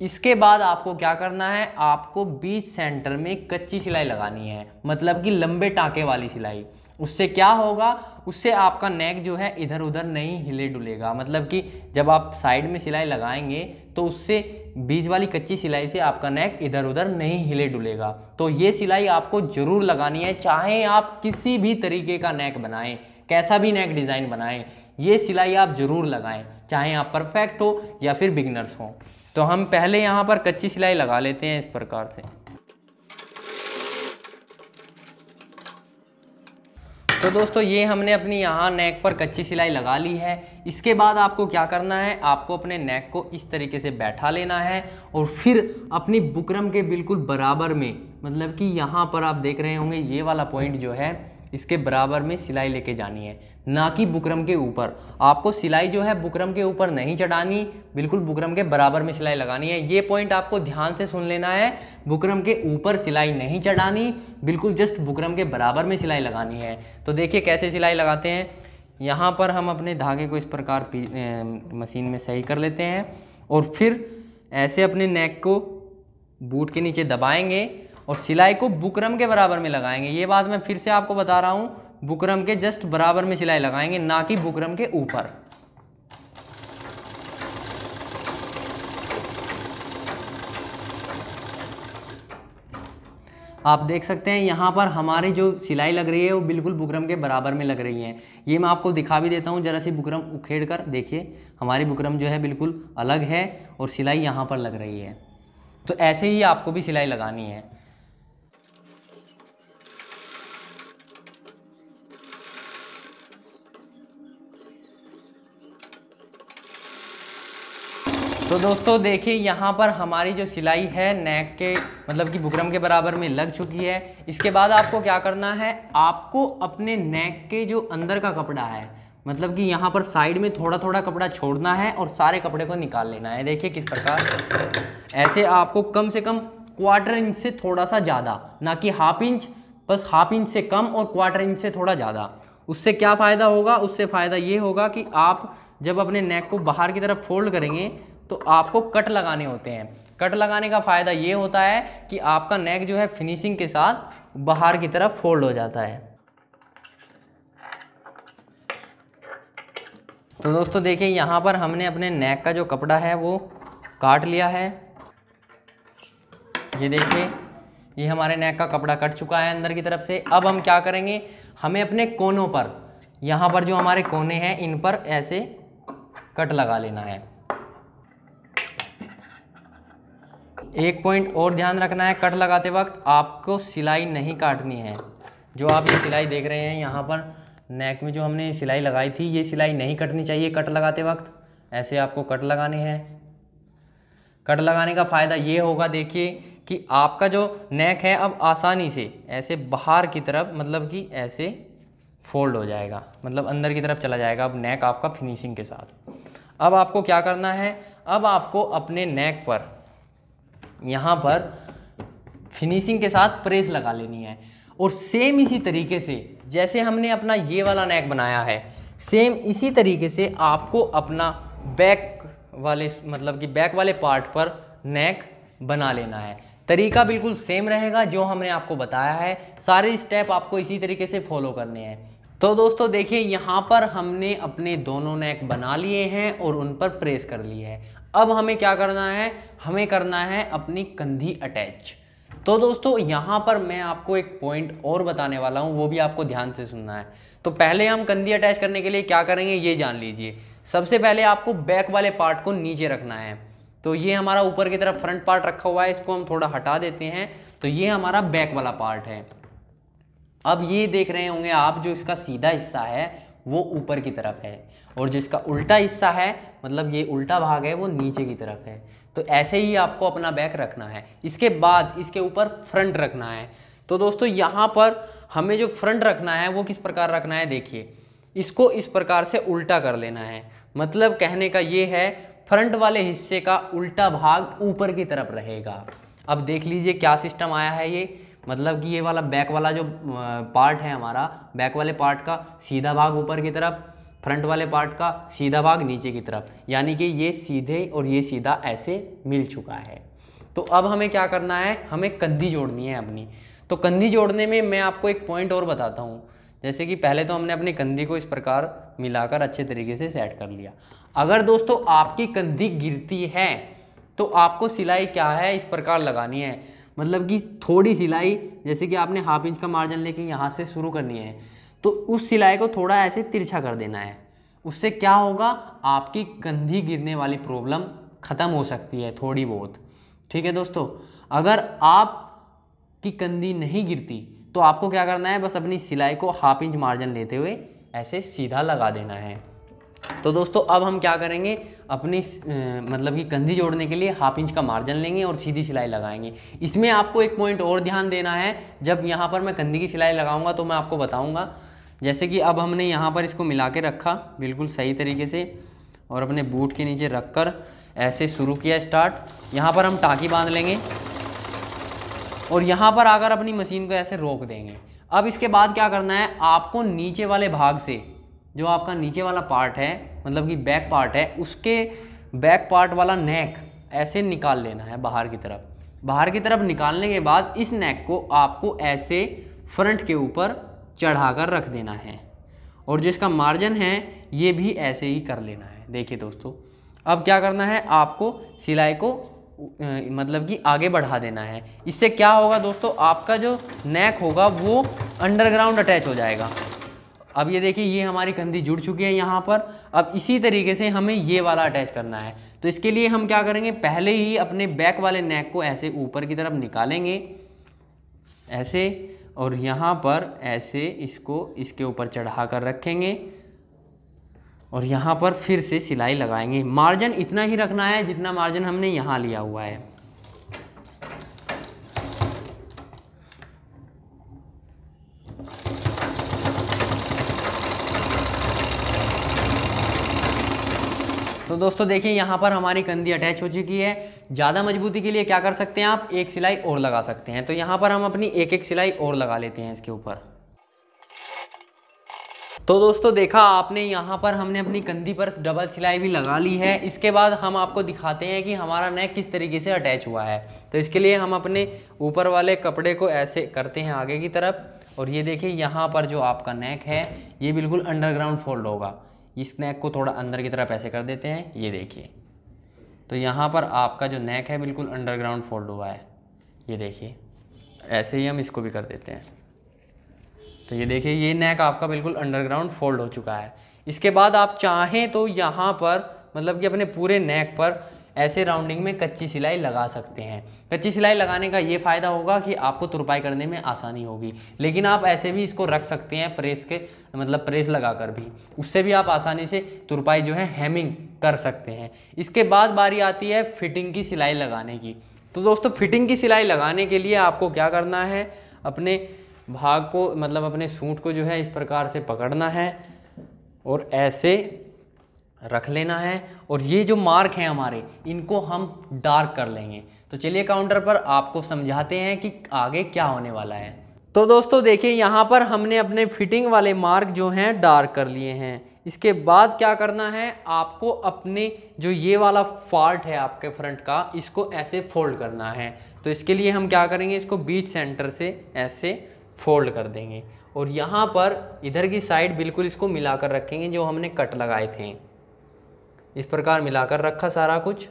इसके बाद आपको क्या करना है, आपको बीच सेंटर में कच्ची सिलाई लगानी है, मतलब कि लंबे टाँके वाली सिलाई। उससे क्या होगा, उससे आपका नेक जो है इधर उधर नहीं हिले डुलेगा। मतलब कि जब आप साइड में सिलाई लगाएंगे तो उससे बीच वाली कच्ची सिलाई से आपका नेक इधर उधर नहीं हिले डुलेगा। तो ये सिलाई आपको ज़रूर लगानी है, चाहे आप किसी भी तरीके का नेक बनाएं, कैसा भी नेक डिज़ाइन बनाएं, ये सिलाई आप ज़रूर लगाएं, चाहे आप परफेक्ट हो या फिर बिगनर्स हो। तो हम पहले यहाँ पर कच्ची सिलाई लगा लेते हैं इस प्रकार से। तो दोस्तों ये हमने अपनी यहाँ नेक पर कच्ची सिलाई लगा ली है। इसके बाद आपको क्या करना है, आपको अपने नेक को इस तरीके से बैठा लेना है और फिर अपनी बुकरम के बिल्कुल बराबर में, मतलब कि यहाँ पर आप देख रहे होंगे ये वाला पॉइंट जो है, इसके बराबर में सिलाई लेके जानी है, ना कि बुकरम के ऊपर। आपको सिलाई जो है बुकरम के ऊपर नहीं चढ़ानी, बिल्कुल बुकरम के बराबर में सिलाई लगानी है। ये पॉइंट आपको ध्यान से सुन लेना है, बुकरम के ऊपर सिलाई नहीं चढ़ानी, बिल्कुल जस्ट बुकरम के बराबर में सिलाई लगानी है। तो देखिए कैसे सिलाई लगाते हैं। यहाँ पर हम अपने धागे को इस प्रकार मशीन में सही कर लेते हैं और फिर ऐसे अपने नेक को बूट के नीचे दबाएँगे और सिलाई को बुकरम के बराबर में लगाएंगे। ये बात मैं फिर से आपको बता रहा हूँ, बुकरम के जस्ट बराबर में सिलाई लगाएंगे, ना कि बुकरम के ऊपर। आप देख सकते हैं यहाँ पर हमारी जो सिलाई लग रही है वो बिल्कुल बुकरम के बराबर में लग रही है। ये मैं आपको दिखा भी देता हूँ, जरा सी बुकरम उखेड़ कर देखिए, हमारी बुकरम जो है बिल्कुल अलग है और सिलाई यहाँ पर लग रही है। तो ऐसे ही आपको भी सिलाई लगानी है। तो दोस्तों देखिए यहाँ पर हमारी जो सिलाई है नेक के मतलब कि बुकरम के बराबर में लग चुकी है। इसके बाद आपको क्या करना है, आपको अपने नेक के जो अंदर का कपड़ा है मतलब कि यहाँ पर साइड में थोड़ा थोड़ा कपड़ा छोड़ना है और सारे कपड़े को निकाल लेना है। देखिए किस प्रकार, ऐसे आपको कम से कम 1/4 इंच से थोड़ा सा ज़्यादा, ना कि 1/2 इंच, बस 1/2 इंच से कम और 1/4 इंच से थोड़ा ज़्यादा। उससे क्या फ़ायदा होगा, उससे फ़ायदा ये होगा कि आप जब अपने नेक को बाहर की तरफ फोल्ड करेंगे तो आपको कट लगाने होते हैं। कट लगाने का फ़ायदा ये होता है कि आपका नेक जो है फिनिशिंग के साथ बाहर की तरफ फोल्ड हो जाता है। तो दोस्तों देखिए यहाँ पर हमने अपने नेक का जो कपड़ा है वो काट लिया है। ये देखिए ये हमारे नेक का कपड़ा कट चुका है अंदर की तरफ से। अब हम क्या करेंगे, हमें अपने कोनों पर, यहाँ पर जो हमारे कोने हैं इन पर ऐसे कट लगा लेना है। एक पॉइंट और ध्यान रखना है, कट लगाते वक्त आपको सिलाई नहीं काटनी है। जो आप ये सिलाई देख रहे हैं यहाँ पर नेक में जो हमने सिलाई लगाई थी, ये सिलाई नहीं कटनी चाहिए। कट लगाते वक्त ऐसे आपको कट लगाने हैं। कट लगाने का फ़ायदा ये होगा देखिए कि आपका जो नेक है अब आसानी से ऐसे बाहर की तरफ मतलब कि ऐसे फोल्ड हो जाएगा, मतलब अंदर की तरफ चला जाएगा अब नेक आपका फिनिशिंग के साथ। अब आपको क्या करना है, अब आपको अपने नेक पर यहाँ पर फिनिशिंग के साथ प्रेस लगा लेनी है। और सेम इसी तरीके से जैसे हमने अपना ये वाला नेक बनाया है, सेम इसी तरीके से आपको अपना बैक वाले मतलब कि बैक वाले पार्ट पर नेक बना लेना है। तरीका बिल्कुल सेम रहेगा जो हमने आपको बताया है, सारे स्टेप आपको इसी तरीके से फॉलो करने हैं। तो दोस्तों देखिए यहाँ पर हमने अपने दोनों नेक बना लिए हैं और उन पर प्रेस कर लिए है। अब हमें क्या करना है, हमें करना है अपनी कंधी अटैच। तो दोस्तों यहाँ पर मैं आपको एक पॉइंट और बताने वाला हूँ, वो भी आपको ध्यान से सुनना है। तो पहले हम कंधी अटैच करने के लिए क्या करेंगे ये जान लीजिए। सबसे पहले आपको बैक वाले पार्ट को नीचे रखना है। तो ये हमारा ऊपर की तरफ फ्रंट पार्ट रखा हुआ है, इसको हम थोड़ा हटा देते हैं। तो ये हमारा बैक वाला पार्ट है। अब ये देख रहे होंगे आप, जो इसका सीधा हिस्सा है वो ऊपर की तरफ है और जो इसका उल्टा हिस्सा है मतलब ये उल्टा भाग है वो नीचे की तरफ है। तो ऐसे ही आपको अपना बैक रखना है। इसके बाद इसके ऊपर फ्रंट रखना है। तो दोस्तों यहाँ पर हमें जो फ्रंट रखना है वो किस प्रकार रखना है, देखिए इसको इस प्रकार से उल्टा कर लेना है। मतलब कहने का ये है फ्रंट वाले हिस्से का उल्टा भाग ऊपर की तरफ रहेगा। अब देख लीजिए क्या सिस्टम आया है ये, मतलब कि ये वाला बैक वाला जो पार्ट है हमारा, बैक वाले पार्ट का सीधा भाग ऊपर की तरफ, फ्रंट वाले पार्ट का सीधा भाग नीचे की तरफ, यानी कि ये सीधे और ये सीधा ऐसे मिल चुका है। तो अब हमें क्या करना है, हमें कंधी जोड़नी है अपनी। तो कंधी जोड़ने में मैं आपको एक पॉइंट और बताता हूँ। जैसे कि पहले तो हमने अपनी कंधी को इस प्रकार मिलाकर अच्छे तरीके से सेट कर लिया। अगर दोस्तों आपकी कंधी गिरती है तो आपको सिलाई क्या है इस प्रकार लगानी है, मतलब कि थोड़ी सिलाई, जैसे कि आपने 1/2 इंच का मार्जिन लेके यहाँ से शुरू करनी है तो उस सिलाई को थोड़ा ऐसे तिरछा कर देना है। उससे क्या होगा, आपकी कंधी गिरने वाली प्रॉब्लम ख़त्म हो सकती है थोड़ी बहुत। ठीक है दोस्तों, अगर आप की कंधी नहीं गिरती तो आपको क्या करना है, बस अपनी सिलाई को 1/2 इंच मार्जिन लेते हुए ऐसे सीधा लगा देना है। तो दोस्तों अब हम क्या करेंगे, अपनी मतलब कि कंधी जोड़ने के लिए 1/2 इंच का मार्जिन लेंगे और सीधी सिलाई लगाएंगे। इसमें आपको एक पॉइंट और ध्यान देना है। जब यहाँ पर मैं कंधी की सिलाई लगाऊंगा तो मैं आपको बताऊंगा। जैसे कि अब हमने यहाँ पर इसको मिला के रखा बिल्कुल सही तरीके से और अपने बूट के नीचे रख कर ऐसे शुरू किया स्टार्ट। यहाँ पर हम टाँकी बांध लेंगे और यहाँ पर आकर अपनी मशीन को ऐसे रोक देंगे। अब इसके बाद क्या करना है, आपको नीचे वाले भाग से, जो आपका नीचे वाला पार्ट है मतलब कि बैक पार्ट है, उसके बैक पार्ट वाला नेक ऐसे निकाल लेना है बाहर की तरफ। बाहर की तरफ निकालने के बाद इस नेक को आपको ऐसे फ्रंट के ऊपर चढ़ा कर रख देना है और जिसका मार्जिन है ये भी ऐसे ही कर लेना है। देखिए दोस्तों अब क्या करना है, आपको सिलाई को मतलब कि आगे बढ़ा देना है। इससे क्या होगा दोस्तों, आपका जो नेक होगा वो अंडरग्राउंड अटैच हो जाएगा। अब ये देखिए ये हमारी कंधी जुड़ चुकी है यहाँ पर। अब इसी तरीके से हमें ये वाला अटैच करना है। तो इसके लिए हम क्या करेंगे, पहले ही अपने बैक वाले नेक को ऐसे ऊपर की तरफ निकालेंगे ऐसे और यहाँ पर ऐसे इसको इसके ऊपर चढ़ा कर रखेंगे और यहाँ पर फिर से सिलाई लगाएंगे। मार्जिन इतना ही रखना है जितना मार्जिन हमने यहाँ लिया हुआ है। तो दोस्तों देखिए यहाँ पर हमारी कंधी अटैच हो चुकी है। ज़्यादा मजबूती के लिए क्या कर सकते हैं आप, एक सिलाई और लगा सकते हैं। तो यहाँ पर हम अपनी एक एक सिलाई और लगा लेते हैं इसके ऊपर। तो दोस्तों देखा आपने, यहाँ पर हमने अपनी कंधी पर डबल सिलाई भी लगा ली है। इसके बाद हम आपको दिखाते हैं कि हमारा नेक किस तरीके से अटैच हुआ है। तो इसके लिए हम अपने ऊपर वाले कपड़े को ऐसे करते हैं आगे की तरफ, और ये देखिए यहाँ पर जो आपका नेक है ये बिल्कुल अंडरग्राउंड फोल्ड होगा। इस नेक को थोड़ा अंदर की तरफ ऐसे कर देते हैं, ये देखिए। तो यहाँ पर आपका जो नेक है बिल्कुल अंडरग्राउंड फोल्ड हुआ है, ये देखिए। ऐसे ही हम इसको भी कर देते हैं, तो ये देखिए ये नेक आपका बिल्कुल अंडरग्राउंड फोल्ड हो चुका है। इसके बाद आप चाहें तो यहाँ पर मतलब कि अपने पूरे नेक पर ऐसे राउंडिंग में कच्ची सिलाई लगा सकते हैं। कच्ची सिलाई लगाने का ये फ़ायदा होगा कि आपको तुरपाई करने में आसानी होगी, लेकिन आप ऐसे भी इसको रख सकते हैं प्रेस के मतलब प्रेस लगाकर भी, उससे भी आप आसानी से तुरपाई जो है हेमिंग कर सकते हैं। इसके बाद बारी आती है फिटिंग की सिलाई लगाने की। तो दोस्तों फिटिंग की सिलाई लगाने के लिए आपको क्या करना है, अपने भाग को मतलब अपने सूट को जो है इस प्रकार से पकड़ना है और ऐसे रख लेना है, और ये जो मार्क हैं हमारे इनको हम डार्क कर लेंगे। तो चलिए काउंटर पर आपको समझाते हैं कि आगे क्या होने वाला है। तो दोस्तों देखिए यहाँ पर हमने अपने फिटिंग वाले मार्क जो हैं डार्क कर लिए हैं। इसके बाद क्या करना है आपको, अपने जो ये वाला पार्ट है आपके फ्रंट का इसको ऐसे फोल्ड करना है। तो इसके लिए हम क्या करेंगे, इसको बीच सेंटर से ऐसे फोल्ड कर देंगे और यहाँ पर इधर की साइड बिल्कुल इसको मिला कर रखेंगे जो हमने कट लगाए थे। इस प्रकार मिलाकर रखा सारा कुछ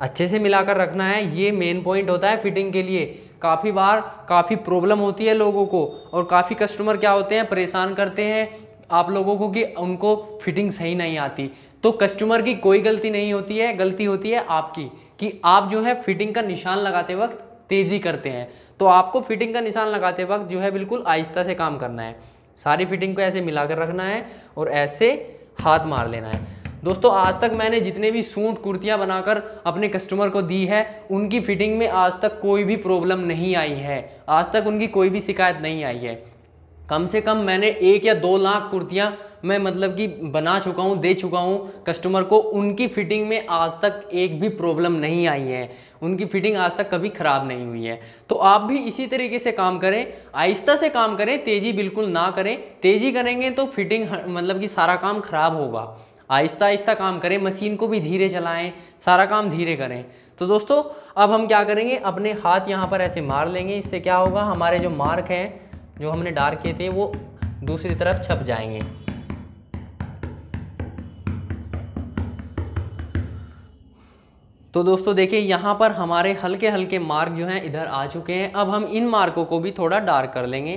अच्छे से मिलाकर रखना है। ये मेन पॉइंट होता है फिटिंग के लिए। काफ़ी बार काफ़ी प्रॉब्लम होती है लोगों को, और काफ़ी कस्टमर क्या होते हैं परेशान करते हैं आप लोगों को कि उनको फिटिंग सही नहीं आती। तो कस्टमर की कोई गलती नहीं होती है, गलती होती है आपकी कि आप जो है फिटिंग का निशान लगाते वक्त तेज़ी करते हैं। तो आपको फिटिंग का निशान लगाते वक्त जो है बिल्कुल आहिस्ता से काम करना है। सारी फिटिंग को ऐसे मिलाकर रखना है और ऐसे हाथ मार लेना है। दोस्तों आज तक मैंने जितने भी सूट कुर्तियां बनाकर अपने कस्टमर को दी है उनकी फिटिंग में आज तक कोई भी प्रॉब्लम नहीं आई है, आज तक उनकी कोई भी शिकायत नहीं आई है। कम से कम मैंने 1 या 2 लाख कुर्तियां मैं मतलब कि बना चुका हूं, दे चुका हूं कस्टमर को। उनकी फिटिंग में आज तक एक भी प्रॉब्लम नहीं आई है, उनकी फिटिंग आज तक कभी ख़राब नहीं हुई है। तो आप भी इसी तरीके से काम करें, आहिस्ता से काम करें, तेज़ी बिल्कुल ना करें। तेज़ी करेंगे तो फिटिंग मतलब कि सारा काम ख़राब होगा। आहिस्ता आहिस्ता काम करें, मशीन को भी धीरे चलाएं, सारा काम धीरे करें। तो दोस्तों अब हम क्या करेंगे, अपने हाथ यहाँ पर ऐसे मार लेंगे। इससे क्या होगा, हमारे जो मार्क हैं जो हमने डार्क किए थे वो दूसरी तरफ छप जाएंगे। तो दोस्तों देखिए यहाँ पर हमारे हल्के हल्के मार्क जो हैं इधर आ चुके हैं। अब हम इन मार्कों को भी थोड़ा डार्क कर लेंगे।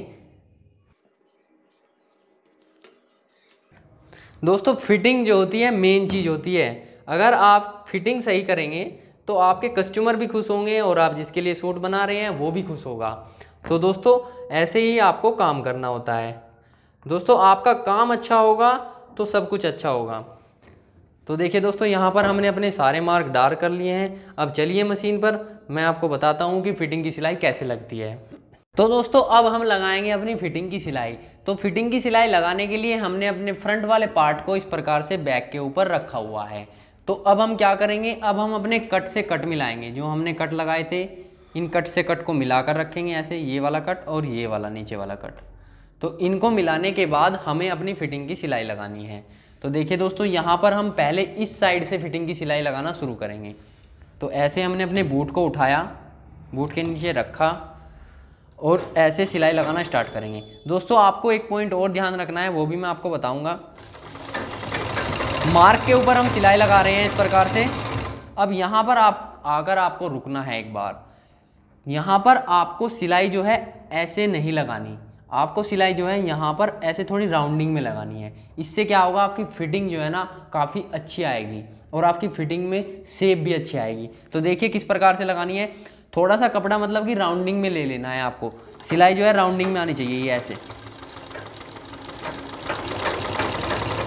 दोस्तों फिटिंग जो होती है मेन चीज़ होती है। अगर आप फिटिंग सही करेंगे तो आपके कस्टमर भी खुश होंगे और आप जिसके लिए सूट बना रहे हैं वो भी खुश होगा। तो दोस्तों ऐसे ही आपको काम करना होता है। दोस्तों आपका काम अच्छा होगा तो सब कुछ अच्छा होगा। तो देखिए दोस्तों यहाँ पर हमने अपने सारे मार्क डार्क कर लिए हैं। अब चलिए मशीन पर मैं आपको बताता हूँ कि फिटिंग की सिलाई कैसे लगती है। तो दोस्तों अब हम लगाएंगे अपनी फिटिंग की सिलाई। तो फिटिंग की सिलाई लगाने के लिए हमने अपने फ्रंट वाले पार्ट को इस प्रकार से बैक के ऊपर रखा हुआ है। तो अब हम क्या करेंगे, अब हम अपने कट से कट मिलाएंगे। जो हमने कट लगाए थे इन कट से कट को मिलाकर रखेंगे ऐसे, ये वाला कट और ये वाला नीचे वाला कट। तो इनको मिलाने के बाद हमें अपनी फिटिंग की सिलाई लगानी है। तो देखिए दोस्तों यहाँ पर हम पहले इस साइड से फिटिंग की सिलाई लगाना शुरू करेंगे। तो ऐसे हमने अपने बूट को उठाया, बूट के नीचे रखा और ऐसे सिलाई लगाना स्टार्ट करेंगे। दोस्तों आपको एक पॉइंट और ध्यान रखना है, वो भी मैं आपको बताऊँगा। मार्क के ऊपर हम सिलाई लगा रहे हैं इस प्रकार से। अब यहाँ पर आप आकर आपको रुकना है एक बार। यहाँ पर आपको सिलाई जो है ऐसे नहीं लगानी, आपको सिलाई जो है यहाँ पर ऐसे थोड़ी राउंडिंग में लगानी है। इससे क्या होगा, आपकी फिटिंग जो है ना काफ़ी अच्छी आएगी और आपकी फिटिंग में शेप भी अच्छी आएगी। तो देखिए किस प्रकार से लगानी है। थोड़ा सा कपड़ा मतलब कि राउंडिंग में ले लेना है आपको, सिलाई जो है राउंडिंग में आनी चाहिए। ये ऐसे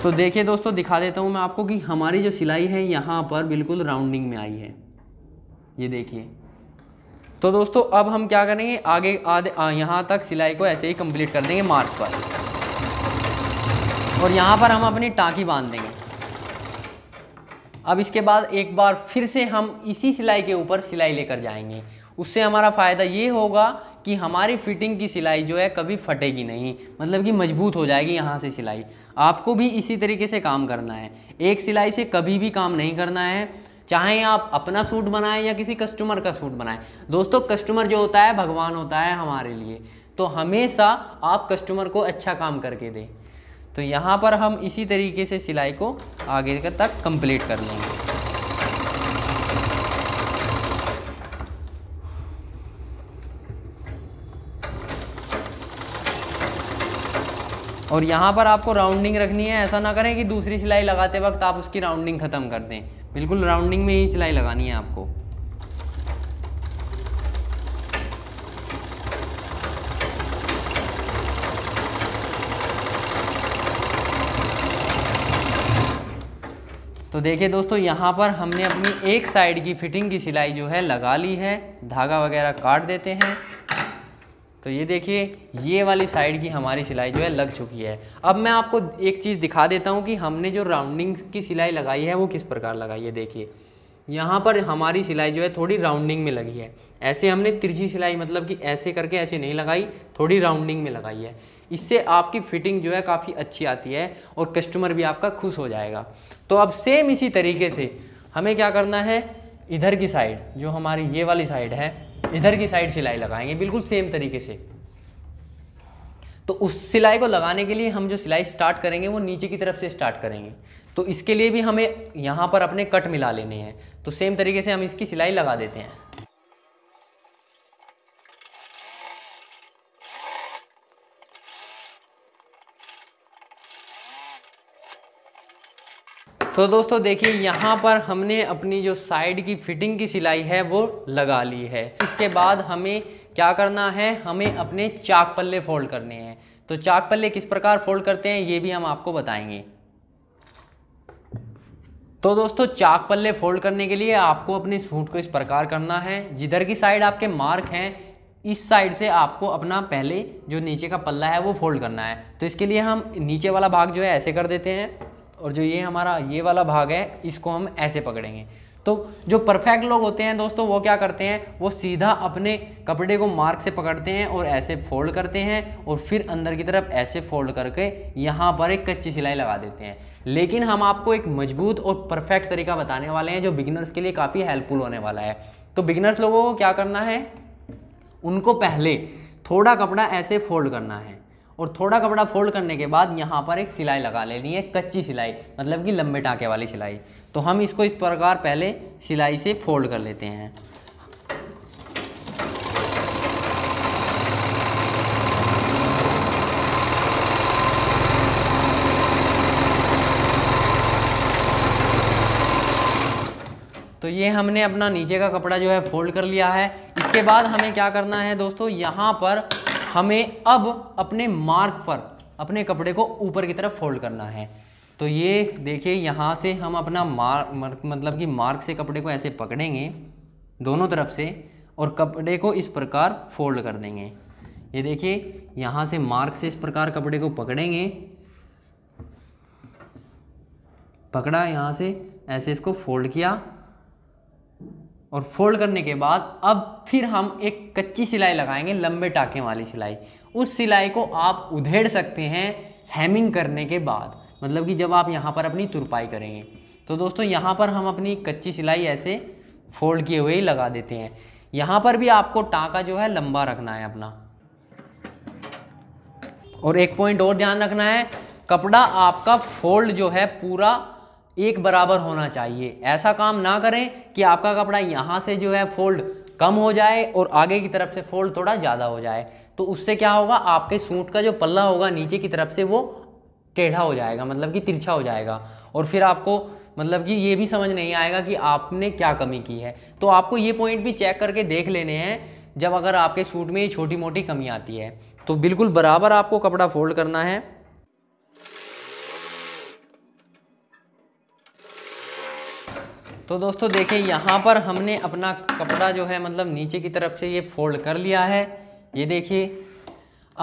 तो देखिए दोस्तों, दिखा देता हूँ मैं आपको कि हमारी जो सिलाई है यहाँ पर बिल्कुल राउंडिंग में आई है, ये देखिए। तो दोस्तों अब हम क्या करेंगे, आगे यहाँ तक सिलाई को ऐसे ही कंप्लीट कर देंगे मार्क पर, और यहाँ पर हम अपनी टाँकी बांध देंगे। अब इसके बाद एक बार फिर से हम इसी सिलाई के ऊपर सिलाई लेकर जाएंगे। उससे हमारा फ़ायदा ये होगा कि हमारी फिटिंग की सिलाई जो है कभी फटेगी नहीं, मतलब कि मजबूत हो जाएगी यहाँ से सिलाई। आपको भी इसी तरीके से काम करना है, एक सिलाई से कभी भी काम नहीं करना है, चाहे आप अपना सूट बनाएं या किसी कस्टमर का सूट बनाएं। दोस्तों कस्टमर जो होता है भगवान होता है हमारे लिए, तो हमेशा आप कस्टमर को अच्छा काम करके दें। तो यहाँ पर हम इसी तरीके से सिलाई को आगे तक कंप्लीट कर लेंगे। और यहाँ पर आपको राउंडिंग रखनी है, ऐसा ना करें कि दूसरी सिलाई लगाते वक्त आप उसकी राउंडिंग ख़त्म कर दें, बिल्कुल राउंडिंग में ही सिलाई लगानी है आपको। तो देखिए दोस्तों, यहाँ पर हमने अपनी एक साइड की फिटिंग की सिलाई जो है लगा ली है। धागा वगैरह काट देते हैं। तो ये देखिए, ये वाली साइड की हमारी सिलाई जो है लग चुकी है। अब मैं आपको एक चीज़ दिखा देता हूँ कि हमने जो राउंडिंग की सिलाई लगाई है वो किस प्रकार लगाई है। देखिए यहाँ पर हमारी सिलाई जो है थोड़ी राउंडिंग में लगी है। ऐसे हमने तिरछी सिलाई, मतलब कि ऐसे करके ऐसे नहीं लगाई, थोड़ी राउंडिंग में लगाई है। इससे आपकी फिटिंग जो है काफ़ी अच्छी आती है और कस्टमर भी आपका खुश हो जाएगा। तो अब सेम इसी तरीके से हमें क्या करना है, इधर की साइड जो हमारी ये वाली साइड है, इधर की साइड सिलाई लगाएंगे बिल्कुल सेम तरीके से। तो उस सिलाई को लगाने के लिए हम जो सिलाई स्टार्ट करेंगे वो नीचे की तरफ से स्टार्ट करेंगे। तो इसके लिए भी हमें यहाँ पर अपने कट मिला लेने हैं। तो सेम तरीके से हम इसकी सिलाई लगा देते हैं। तो दोस्तों देखिए, यहाँ पर हमने अपनी जो साइड की फिटिंग की सिलाई है वो लगा ली है। इसके बाद हमें क्या करना है, हमें अपने चाक पल्ले फोल्ड करने हैं। तो चाक पल्ले किस प्रकार फोल्ड करते हैं ये भी हम आपको बताएंगे। तो दोस्तों चाक पल्ले फोल्ड करने के लिए आपको अपने सूट को इस प्रकार करना है, जिधर की साइड आपके मार्क हैं इस साइड से आपको अपना पहले जो नीचे का पल्ला है वो फोल्ड करना है। तो इसके लिए हम नीचे वाला भाग जो है ऐसे कर देते हैं, और जो ये हमारा ये वाला भाग है इसको हम ऐसे पकड़ेंगे। तो जो परफेक्ट लोग होते हैं दोस्तों वो क्या करते हैं, वो सीधा अपने कपड़े को मार्क से पकड़ते हैं और ऐसे फोल्ड करते हैं और फिर अंदर की तरफ ऐसे फोल्ड करके यहाँ पर एक कच्ची सिलाई लगा देते हैं। लेकिन हम आपको एक मजबूत और परफेक्ट तरीका बताने वाले हैं जो बिगिनर्स के लिए काफ़ी हेल्पफुल होने वाला है। तो बिगिनर्स लोगों को क्या करना है, उनको पहले थोड़ा कपड़ा ऐसे फोल्ड करना है और थोड़ा कपड़ा फोल्ड करने के बाद यहाँ पर एक सिलाई लगा लेनी है, कच्ची सिलाई, मतलब कि लंबे टाँके वाली सिलाई। तो हम इसको इस प्रकार पहले सिलाई से फोल्ड कर लेते हैं। तो ये हमने अपना नीचे का कपड़ा जो है फोल्ड कर लिया है। इसके बाद हमें क्या करना है दोस्तों, यहाँ पर हमें अब अपने मार्क पर अपने कपड़े को ऊपर की तरफ फोल्ड करना है। तो ये देखिए, यहाँ से हम अपना मार्क मतलब कि मार्क से कपड़े को ऐसे पकड़ेंगे दोनों तरफ से और कपड़े को इस प्रकार फोल्ड कर देंगे। ये देखिए, यहाँ से मार्क से इस प्रकार कपड़े को पकड़ेंगे, पकड़ा, यहाँ से ऐसे इसको फोल्ड किया और फोल्ड करने के बाद अब फिर हम एक कच्ची सिलाई लगाएंगे, लंबे टाँके वाली सिलाई। उस सिलाई को आप उधेड़ सकते हैं हैमिंग करने के बाद, मतलब कि जब आप यहाँ पर अपनी तुरपाई करेंगे। तो दोस्तों यहाँ पर हम अपनी कच्ची सिलाई ऐसे फोल्ड किए हुए ही लगा देते हैं। यहाँ पर भी आपको टाँका जो है लंबा रखना है अपना। और एक पॉइंट और ध्यान रखना है, कपड़ा आपका फोल्ड जो है पूरा एक बराबर होना चाहिए। ऐसा काम ना करें कि आपका कपड़ा यहाँ से जो है फोल्ड कम हो जाए और आगे की तरफ से फोल्ड थोड़ा ज़्यादा हो जाए। तो उससे क्या होगा, आपके सूट का जो पल्ला होगा नीचे की तरफ से वो टेढ़ा हो जाएगा, मतलब कि तिरछा हो जाएगा, और फिर आपको मतलब कि ये भी समझ नहीं आएगा कि आपने क्या कमी की है। तो आपको ये पॉइंट भी चेक करके देख लेने हैं जब अगर आपके सूट में ये छोटी मोटी कमी आती है। तो बिल्कुल बराबर आपको कपड़ा फोल्ड करना है। तो दोस्तों देखिए यहाँ पर हमने अपना कपड़ा जो है मतलब नीचे की तरफ से ये फोल्ड कर लिया है, ये देखिए।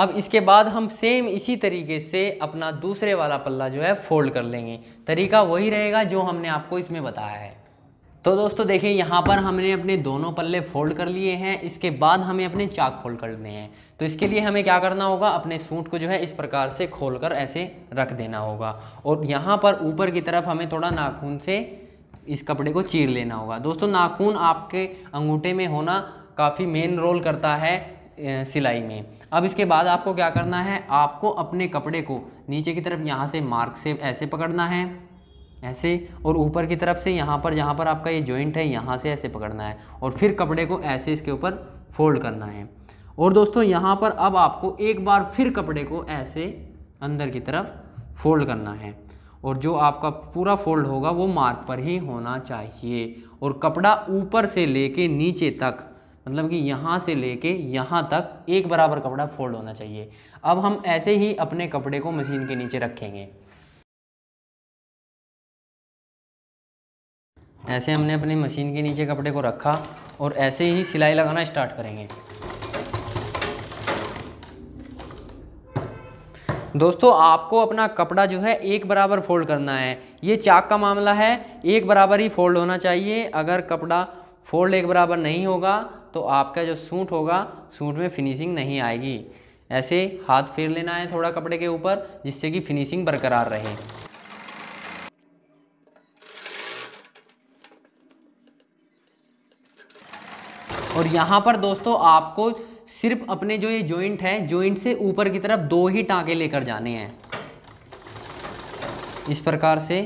अब इसके बाद हम सेम इसी तरीके से अपना दूसरे वाला पल्ला जो है फोल्ड कर लेंगे। तरीका वही रहेगा जो हमने आपको इसमें बताया है। तो दोस्तों देखिए यहाँ पर हमने अपने दोनों पल्ले फोल्ड कर लिए हैं। इसके बाद हमें अपने चाक फोल्ड करने हैं, तो इसके लिए हमें क्या करना होगा, अपने सूट को जो है इस प्रकार से खोलकर ऐसे रख देना होगा और यहाँ पर ऊपर की तरफ हमें थोड़ा नाखून से इस कपड़े को चीर लेना होगा। दोस्तों नाखून आपके अंगूठे में होना काफ़ी मेन रोल करता है सिलाई में। अब इसके बाद आपको क्या करना है, आपको अपने कपड़े को नीचे की तरफ यहाँ से मार्क से ऐसे पकड़ना है, ऐसे, और ऊपर की तरफ से यहाँ पर जहाँ पर आपका ये जॉइंट है यहाँ से ऐसे पकड़ना है और फिर कपड़े को ऐसे इसके ऊपर फोल्ड करना है। और दोस्तों यहाँ पर अब आपको एक बार फिर कपड़े को ऐसे अंदर की तरफ फोल्ड करना है और जो आपका पूरा फोल्ड होगा वो मार्क पर ही होना चाहिए। और कपड़ा ऊपर से लेके नीचे तक, मतलब कि यहाँ से लेके यहाँ तक एक बराबर कपड़ा फोल्ड होना चाहिए। अब हम ऐसे ही अपने कपड़े को मशीन के नीचे रखेंगे। ऐसे हमने अपनी मशीन के नीचे कपड़े को रखा और ऐसे ही सिलाई लगाना स्टार्ट करेंगे। दोस्तों आपको अपना कपड़ा जो है एक बराबर फोल्ड करना है, ये चाक का मामला है, एक बराबर ही फोल्ड होना चाहिए। अगर कपड़ा फोल्ड एक बराबर नहीं होगा तो आपका जो सूट होगा सूट में फिनिशिंग नहीं आएगी। ऐसे हाथ फेर लेना है थोड़ा कपड़े के ऊपर, जिससे कि फिनिशिंग बरकरार रहे। और यहाँ पर दोस्तों आपको सिर्फ अपने जो ये जॉइंट है, जॉइंट से ऊपर की तरफ दो ही टाँके लेकर जाने हैं इस प्रकार से।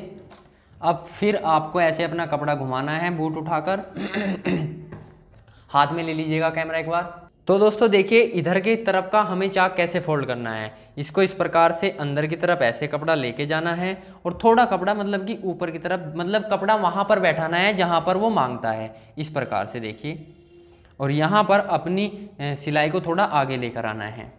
अब फिर आपको ऐसे अपना कपड़ा घुमाना है बूट उठाकर। हाथ में ले लीजिएगा कैमरा एक बार। तो दोस्तों देखिए इधर की तरफ का हमें चाक कैसे फोल्ड करना है। इसको इस प्रकार से अंदर की तरफ ऐसे कपड़ा लेके जाना है और थोड़ा कपड़ा मतलब कि ऊपर की तरफ, मतलब कपड़ा वहाँ पर बैठाना है जहाँ पर वो मांगता है, इस प्रकार से देखिए। और यहाँ पर अपनी सिलाई को थोड़ा आगे लेकर आना है।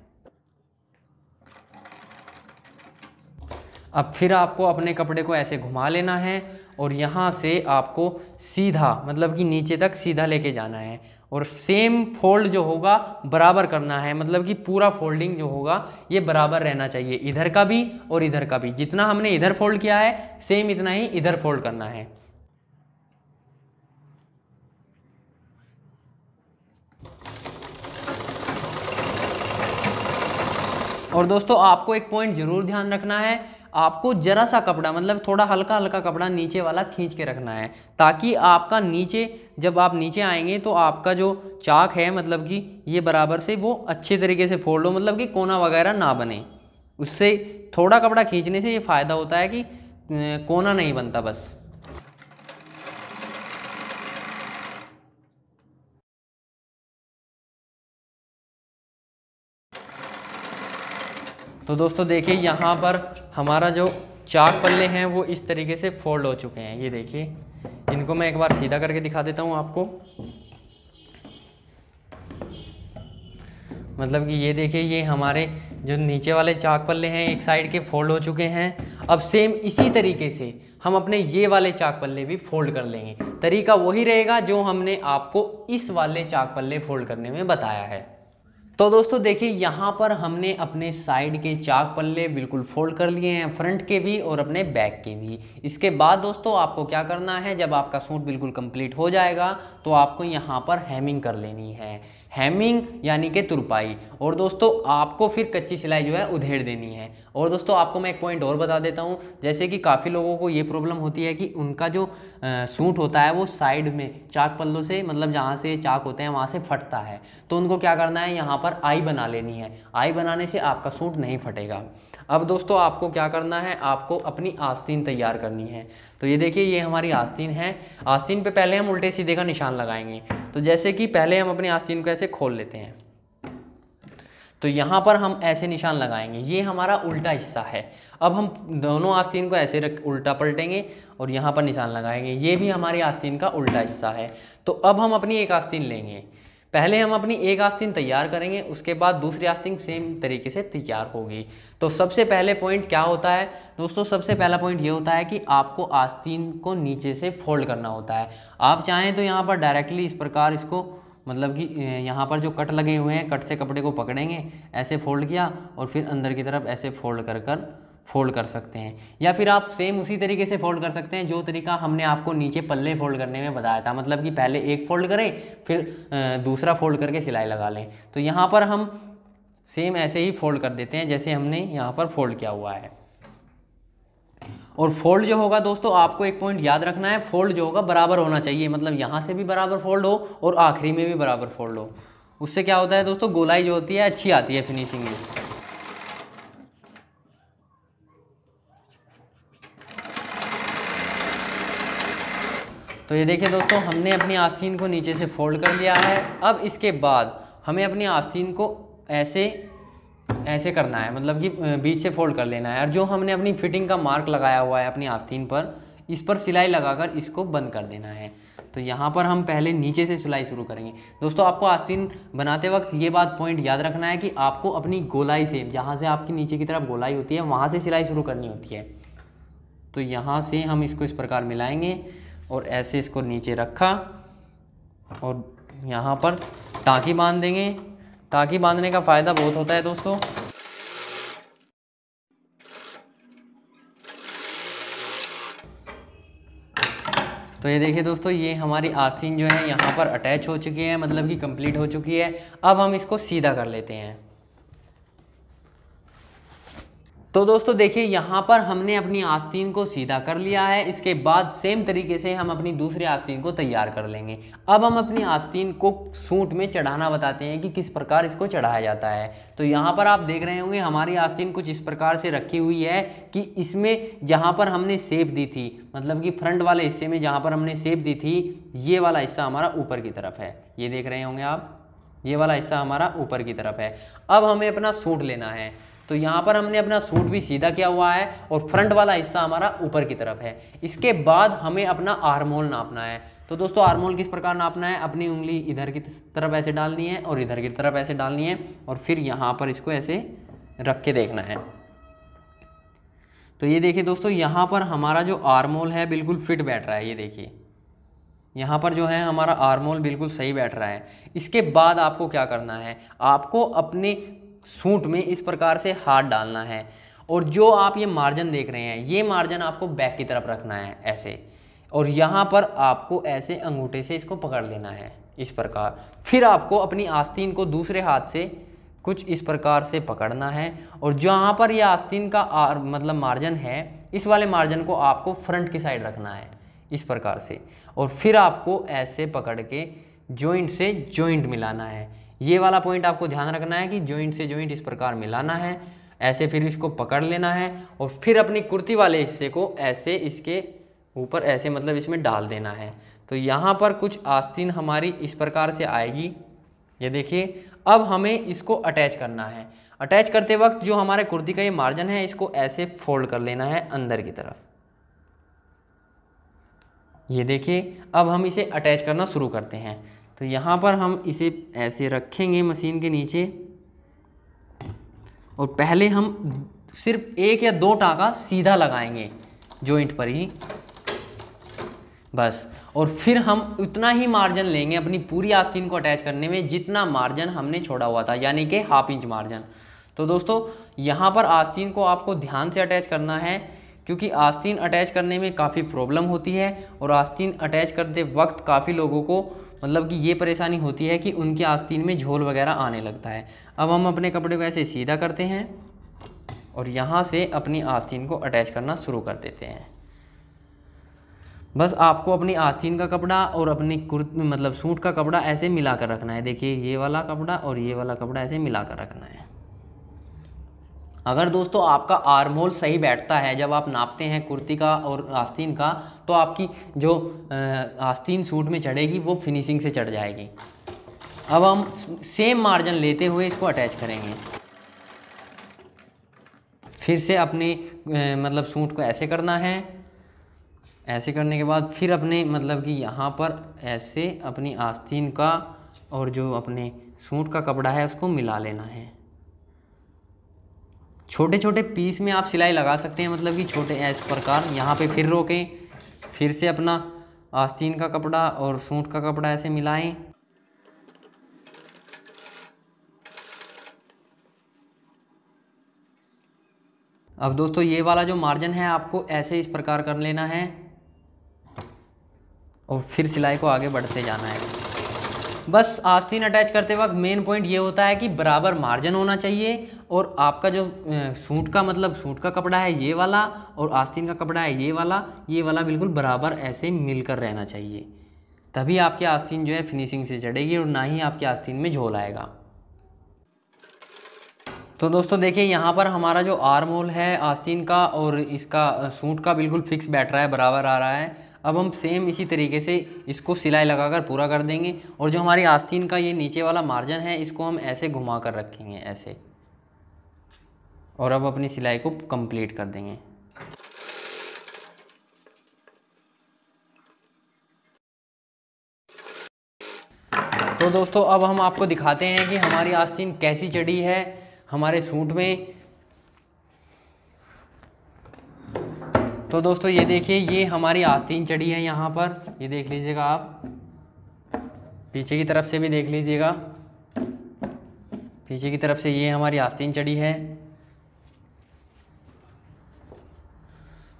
अब फिर आपको अपने कपड़े को ऐसे घुमा लेना है और यहाँ से आपको सीधा, मतलब कि नीचे तक सीधा लेके जाना है और सेम फोल्ड जो होगा बराबर करना है, मतलब कि पूरा फोल्डिंग जो होगा ये बराबर रहना चाहिए, इधर का भी और इधर का भी। जितना हमने इधर फोल्ड किया है सेम इतना ही इधर फोल्ड करना है। और दोस्तों आपको एक पॉइंट ज़रूर ध्यान रखना है, आपको ज़रा सा कपड़ा, मतलब थोड़ा हल्का हल्का कपड़ा नीचे वाला खींच के रखना है, ताकि आपका नीचे, जब आप नीचे आएंगे तो आपका जो चाक है मतलब कि ये बराबर से वो अच्छे तरीके से फोल्ड हो, मतलब कि कोना वगैरह ना बने। उससे थोड़ा कपड़ा खींचने से ये फ़ायदा होता है कि कोना नहीं बनता बस। तो दोस्तों देखिए यहाँ पर हमारा जो चाक पल्ले हैं वो इस तरीके से फोल्ड हो चुके हैं, ये देखिए। इनको मैं एक बार सीधा करके दिखा देता हूँ आपको, मतलब कि ये देखिए ये हमारे जो नीचे वाले चाक पल्ले हैं एक साइड के फोल्ड हो चुके हैं। अब सेम इसी तरीके से हम अपने ये वाले चाक पल्ले भी फोल्ड कर लेंगे। तरीका वही रहेगा जो हमने आपको इस वाले चाक पल्ले फोल्ड करने में बताया है। तो दोस्तों देखिए यहाँ पर हमने अपने साइड के चाक पल्ले बिल्कुल फोल्ड कर लिए हैं, फ्रंट के भी और अपने बैक के भी। इसके बाद दोस्तों आपको क्या करना है, जब आपका सूट बिल्कुल कंप्लीट हो जाएगा तो आपको यहाँ पर हेमिंग कर लेनी है, हेमिंग यानी कि तुरपाई। और दोस्तों आपको फिर कच्ची सिलाई जो है उधेड़ देनी है। और दोस्तों आपको मैं एक पॉइंट और बता देता हूँ, जैसे कि काफ़ी लोगों को ये प्रॉब्लम होती है कि उनका जो सूट होता है वो साइड में चाक पल्लों से, मतलब जहाँ से चाक होते हैं वहाँ से फटता है, तो उनको क्या करना है, यहाँ पर आई बना लेनी है। आई बनाने से आपका सूट नहीं फटेगा। अब दोस्तों आपको क्या करना है, आपको अपनी आस्तीन तैयार करनी है। तो ये देखिए ये हमारी आस्तीन है। आस्तीन पे पहले हम उल्टे सीधे का निशान लगाएंगे। तो जैसे कि पहले हम अपनी आस्तीन को ऐसे खोल लेते हैं, तो यहाँ पर हम ऐसे निशान लगाएंगे, ये हमारा उल्टा हिस्सा है। अब हम दोनों आस्तीन को ऐसे उल्टा पलटेंगे और यहाँ पर निशान लगाएंगे, ये भी हमारी आस्तीन का उल्टा हिस्सा है। तो अब हम अपनी एक आस्तीन लेंगे, पहले हम अपनी एक आस्तीन तैयार करेंगे, उसके बाद दूसरी आस्तीन सेम तरीके से तैयार होगी। तो सबसे पहले पॉइंट क्या होता है दोस्तों, सबसे पहला पॉइंट ये होता है कि आपको आस्तीन को नीचे से फोल्ड करना होता है। आप चाहें तो यहाँ पर डायरेक्टली इस प्रकार इसको मतलब कि यहाँ पर जो कट लगे हुए हैं, कट से कपड़े को पकड़ेंगे, ऐसे फोल्ड किया और फिर अंदर की तरफ ऐसे फोल्ड कर कर फोल्ड कर सकते हैं। या फिर आप सेम उसी तरीके से फोल्ड कर सकते हैं जो तरीका हमने आपको नीचे पल्ले फोल्ड करने में बताया था, मतलब कि पहले एक फोल्ड करें फिर दूसरा फोल्ड करके सिलाई लगा लें। तो यहाँ पर हम सेम ऐसे ही फोल्ड कर देते हैं जैसे हमने यहाँ पर फोल्ड किया हुआ है। और फोल्ड जो होगा दोस्तों, आपको एक पॉइंट याद रखना है, फोल्ड जो होगा बराबर होना चाहिए, मतलब यहाँ से भी बराबर फोल्ड हो और आखिरी में भी बराबर फोल्ड हो। उससे क्या होता है दोस्तों, गोलाई जो होती है अच्छी आती है फिनिशिंग में। तो ये देखिए दोस्तों, हमने अपनी आस्तीन को नीचे से फोल्ड कर लिया है। अब इसके बाद हमें अपनी आस्तीन को ऐसे ऐसे करना है, मतलब कि बीच से फोल्ड कर लेना है और जो हमने अपनी फिटिंग का मार्क लगाया हुआ है अपनी आस्तीन पर, इस पर सिलाई लगाकर इसको बंद कर देना है। तो यहाँ पर हम पहले नीचे से सिलाई शुरू करेंगे। दोस्तों आपको आस्तीन बनाते वक्त ये बात पॉइंट याद रखना है कि आपको अपनी गोलाई से, जहाँ से आपकी नीचे की तरफ गोलाई होती है, वहाँ से सिलाई शुरू करनी होती है। तो यहाँ से हम इसको इस प्रकार मिलाएँगे और ऐसे इसको नीचे रखा और यहाँ पर टाँकी बांध देंगे। टाँकी बांधने का फ़ायदा बहुत होता है दोस्तों। तो ये देखिए दोस्तों, ये हमारी आस्तीन जो है यहाँ पर अटैच हो चुकी है, मतलब कि कंप्लीट हो चुकी है। अब हम इसको सीधा कर लेते हैं। तो दोस्तों देखिए, यहाँ पर हमने अपनी आस्तीन को सीधा कर लिया है। इसके बाद सेम तरीके से हम अपनी दूसरी आस्तीन को तैयार कर लेंगे। अब हम अपनी आस्तीन को सूट में चढ़ाना बताते हैं कि किस प्रकार इसको चढ़ाया जाता है। तो यहाँ पर आप देख रहे होंगे हमारी आस्तीन कुछ इस प्रकार से रखी हुई है कि इसमें जहाँ पर हमने शेप दी थी, मतलब कि फ्रंट वाले हिस्से में जहाँ पर हमने शेप दी थी, ये वाला हिस्सा हमारा ऊपर की तरफ है। ये देख रहे होंगे आप, ये वाला हिस्सा हमारा ऊपर की तरफ है। अब हमें अपना सूट लेना है। तो यहाँ पर हमने अपना सूट भी सीधा किया हुआ है और फ्रंट वाला हिस्सा हमारा ऊपर की तरफ है। इसके बाद हमें अपना आर्म होल नापना है। तो दोस्तों आर्म होल किस प्रकार नापना है, अपनी उंगली इधर की तरफ ऐसे डालनी है और इधर की तरफ ऐसे डालनी है और फिर यहाँ पर इसको ऐसे रख के देखना है। तो ये देखिए दोस्तों, यहाँ पर हमारा जो आर्म होल है बिल्कुल फिट बैठ रहा है। ये देखिए यहाँ पर जो है हमारा आर्म होल बिल्कुल सही बैठ रहा है। इसके बाद आपको क्या करना है, आपको अपने सूट में इस प्रकार से हाथ डालना है और जो आप ये मार्जिन देख रहे हैं, ये मार्जिन आपको बैक की तरफ रखना है ऐसे, और यहाँ पर आपको ऐसे अंगूठे से इसको पकड़ लेना है इस प्रकार। फिर आपको अपनी आस्तीन को दूसरे हाथ से कुछ इस प्रकार से पकड़ना है और जहाँ पर यह आस्तीन का मतलब मार्जिन है, इस वाले मार्जिन को आपको फ्रंट की साइड रखना है इस प्रकार से, और फिर आपको ऐसे पकड़ के जॉइंट से जॉइंट मिलाना है। ये वाला पॉइंट आपको ध्यान रखना है कि जॉइंट से जॉइंट इस प्रकार मिलाना है ऐसे, फिर इसको पकड़ लेना है और फिर अपनी कुर्ती वाले हिस्से को ऐसे इसके ऊपर ऐसे मतलब इसमें डाल देना है। तो यहाँ पर कुछ आस्तीन हमारी इस प्रकार से आएगी, ये देखिए। अब हमें इसको अटैच करना है। अटैच करते वक्त जो हमारे कुर्ती का ये मार्जिन है, इसको ऐसे फोल्ड कर लेना है अंदर की तरफ। ये देखिए, अब हम इसे अटैच करना शुरू करते हैं। तो यहाँ पर हम इसे ऐसे रखेंगे मशीन के नीचे और पहले हम सिर्फ एक या दो टाँका सीधा लगाएंगे जॉइंट पर ही बस, और फिर हम उतना ही मार्जिन लेंगे अपनी पूरी आस्तीन को अटैच करने में जितना मार्जिन हमने छोड़ा हुआ था, यानी कि हाफ इंच मार्जिन। तो दोस्तों यहाँ पर आस्तीन को आपको ध्यान से अटैच करना है क्योंकि आस्तीन अटैच करने में काफ़ी प्रॉब्लम होती है और आस्तीन अटैच करते वक्त काफ़ी लोगों को मतलब कि ये परेशानी होती है कि उनकी आस्तीन में झोल वगैरह आने लगता है। अब हम अपने कपड़े को ऐसे सीधा करते हैं और यहाँ से अपनी आस्तीन को अटैच करना शुरू कर देते हैं। बस आपको अपनी आस्तीन का कपड़ा और अपनी कुर्ती मतलब सूट का कपड़ा ऐसे मिला कर रखना है। देखिए ये वाला कपड़ा और ये वाला कपड़ा ऐसे मिला कर रखना है। अगर दोस्तों आपका आर्म होल सही बैठता है जब आप नापते हैं कुर्ती का और आस्तीन का, तो आपकी जो आस्तीन सूट में चढ़ेगी वो फिनिशिंग से चढ़ जाएगी। अब हम सेम मार्जिन लेते हुए इसको अटैच करेंगे। फिर से अपने मतलब सूट को ऐसे करना है। ऐसे करने के बाद फिर अपने मतलब कि यहाँ पर ऐसे अपनी आस्तीन का और जो अपने सूट का कपड़ा है उसको मिला लेना है। छोटे छोटे पीस में आप सिलाई लगा सकते हैं, मतलब कि छोटे इस प्रकार। यहाँ पे फिर रोकें, फिर से अपना आस्तीन का कपड़ा और सूट का कपड़ा ऐसे मिलाएं। अब दोस्तों ये वाला जो मार्जिन है आपको ऐसे इस प्रकार कर लेना है और फिर सिलाई को आगे बढ़ते जाना है। बस आस्तीन अटैच करते वक्त मेन पॉइंट ये होता है कि बराबर मार्जिन होना चाहिए, और आपका जो सूट का मतलब सूट का कपड़ा है ये वाला और आस्तीन का कपड़ा है ये वाला बिल्कुल बराबर ऐसे मिलकर रहना चाहिए, तभी आपकी आस्तीन जो है फिनिशिंग से चढ़ेगी और ना ही आपकी आस्तीन में झोल आएगा। तो दोस्तों देखिए यहाँ पर हमारा जो आर्म होल है आस्तीन का और इसका सूट का बिल्कुल फिक्स बैठ रहा है, बराबर आ रहा है। अब हम सेम इसी तरीके से इसको सिलाई लगाकर पूरा कर देंगे, और जो हमारी आस्तीन का ये नीचे वाला मार्जिन है इसको हम ऐसे घुमा कर रखेंगे ऐसे, और अब अपनी सिलाई को कंप्लीट कर देंगे। तो दोस्तों अब हम आपको दिखाते हैं कि हमारी आस्तीन कैसी चढ़ी है हमारे सूट में। तो दोस्तों ये देखिए, ये हमारी आस्तीन चढ़ी है यहाँ पर, ये देख लीजिएगा, आप पीछे की तरफ से भी देख लीजिएगा, पीछे की तरफ से ये हमारी आस्तीन चढ़ी है।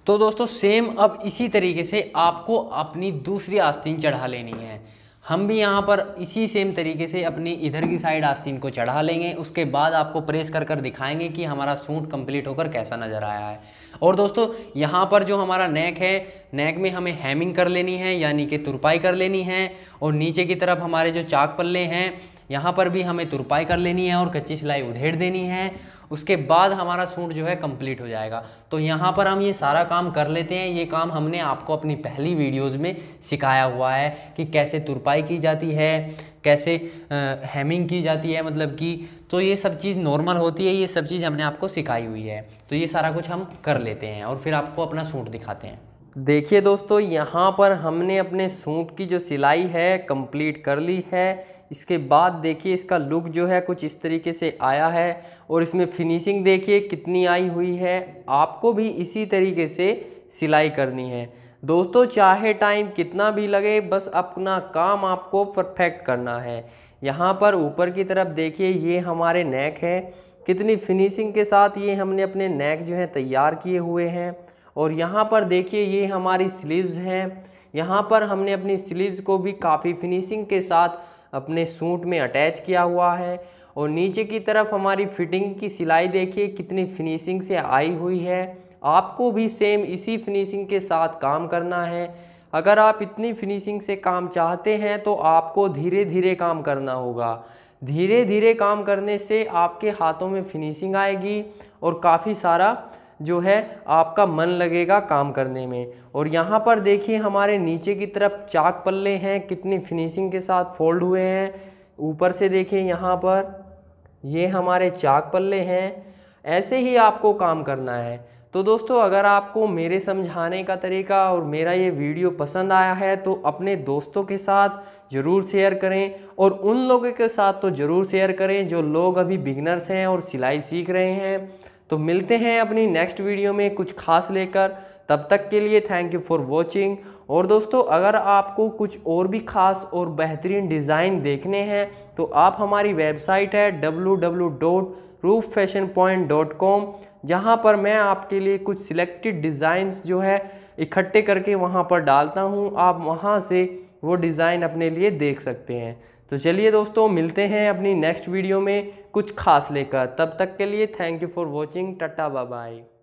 तो दोस्तों सेम अब इसी तरीके से आपको अपनी दूसरी आस्तीन चढ़ा लेनी है। हम भी यहाँ पर इसी सेम तरीके से अपनी इधर की साइड आस्तीन को चढ़ा लेंगे, उसके बाद आपको प्रेस कर कर दिखाएंगे कि हमारा सूट कंप्लीट होकर कैसा नज़र आया है। और दोस्तों यहाँ पर जो हमारा नेक है, नेक में हमें हैमिंग कर लेनी है, यानी कि तुरपाई कर लेनी है, और नीचे की तरफ हमारे जो चाक पल्ले हैं यहाँ पर भी हमें तुरपाई कर लेनी है और कच्ची सिलाई उधेड़ देनी है। उसके बाद हमारा सूट जो है कंप्लीट हो जाएगा। तो यहाँ पर हम ये सारा काम कर लेते हैं। ये काम हमने आपको अपनी पहली वीडियोस में सिखाया हुआ है कि कैसे तुरपाई की जाती है, कैसे हेमिंग की जाती है, मतलब कि तो ये सब चीज़ नॉर्मल होती है, ये सब चीज़ हमने आपको सिखाई हुई है। तो ये सारा कुछ हम कर लेते हैं और फिर आपको अपना सूट दिखाते हैं। देखिए दोस्तों यहाँ पर हमने अपने सूट की जो सिलाई है कंप्लीट कर ली है। इसके बाद देखिए इसका लुक जो है कुछ इस तरीके से आया है, और इसमें फिनिशिंग देखिए कितनी आई हुई है। आपको भी इसी तरीके से सिलाई करनी है दोस्तों, चाहे टाइम कितना भी लगे, बस अपना काम आपको परफेक्ट करना है। यहाँ पर ऊपर की तरफ देखिए ये हमारे नेक है, कितनी फिनिशिंग के साथ ये हमने अपने नेक जो है तैयार किए हुए हैं। और यहाँ पर देखिए ये हमारी स्लीव्स हैं, यहाँ पर हमने अपनी स्लीव्स को भी काफ़ी फिनिशिंग के साथ अपने सूट में अटैच किया हुआ है। और नीचे की तरफ हमारी फिटिंग की सिलाई देखिए कितनी फिनिशिंग से आई हुई है। आपको भी सेम इसी फिनिशिंग के साथ काम करना है। अगर आप इतनी फिनिशिंग से काम चाहते हैं तो आपको धीरे धीरे काम करना होगा। धीरे धीरे काम करने से आपके हाथों में फिनिशिंग आएगी और काफ़ी सारा जो है आपका मन लगेगा काम करने में। और यहाँ पर देखिए हमारे नीचे की तरफ चाक पल्ले हैं, कितनी फिनिशिंग के साथ फोल्ड हुए हैं। ऊपर से देखिए यहाँ पर ये हमारे चाक पल्ले हैं। ऐसे ही आपको काम करना है। तो दोस्तों अगर आपको मेरे समझाने का तरीका और मेरा ये वीडियो पसंद आया है तो अपने दोस्तों के साथ ज़रूर शेयर करें, और उन लोगों के साथ तो ज़रूर शेयर करें जो लोग अभी बिगिनर्स हैं और सिलाई सीख रहे हैं। तो मिलते हैं अपनी नेक्स्ट वीडियो में कुछ खास लेकर। तब तक के लिए थैंक यू फॉर वॉचिंग। और दोस्तों अगर आपको कुछ और भी खास और बेहतरीन डिज़ाइन देखने हैं तो आप हमारी वेबसाइट है www.roopfashionpoint.com, जहाँ पर मैं आपके लिए कुछ सिलेक्टेड डिज़ाइंस जो है इकट्ठे करके वहाँ पर डालता हूँ। आप वहाँ से वो डिज़ाइन अपने लिए देख सकते हैं। तो चलिए दोस्तों मिलते हैं अपनी नेक्स्ट वीडियो में कुछ खास लेकर। तब तक के लिए thank you for watching. Tata bye bye.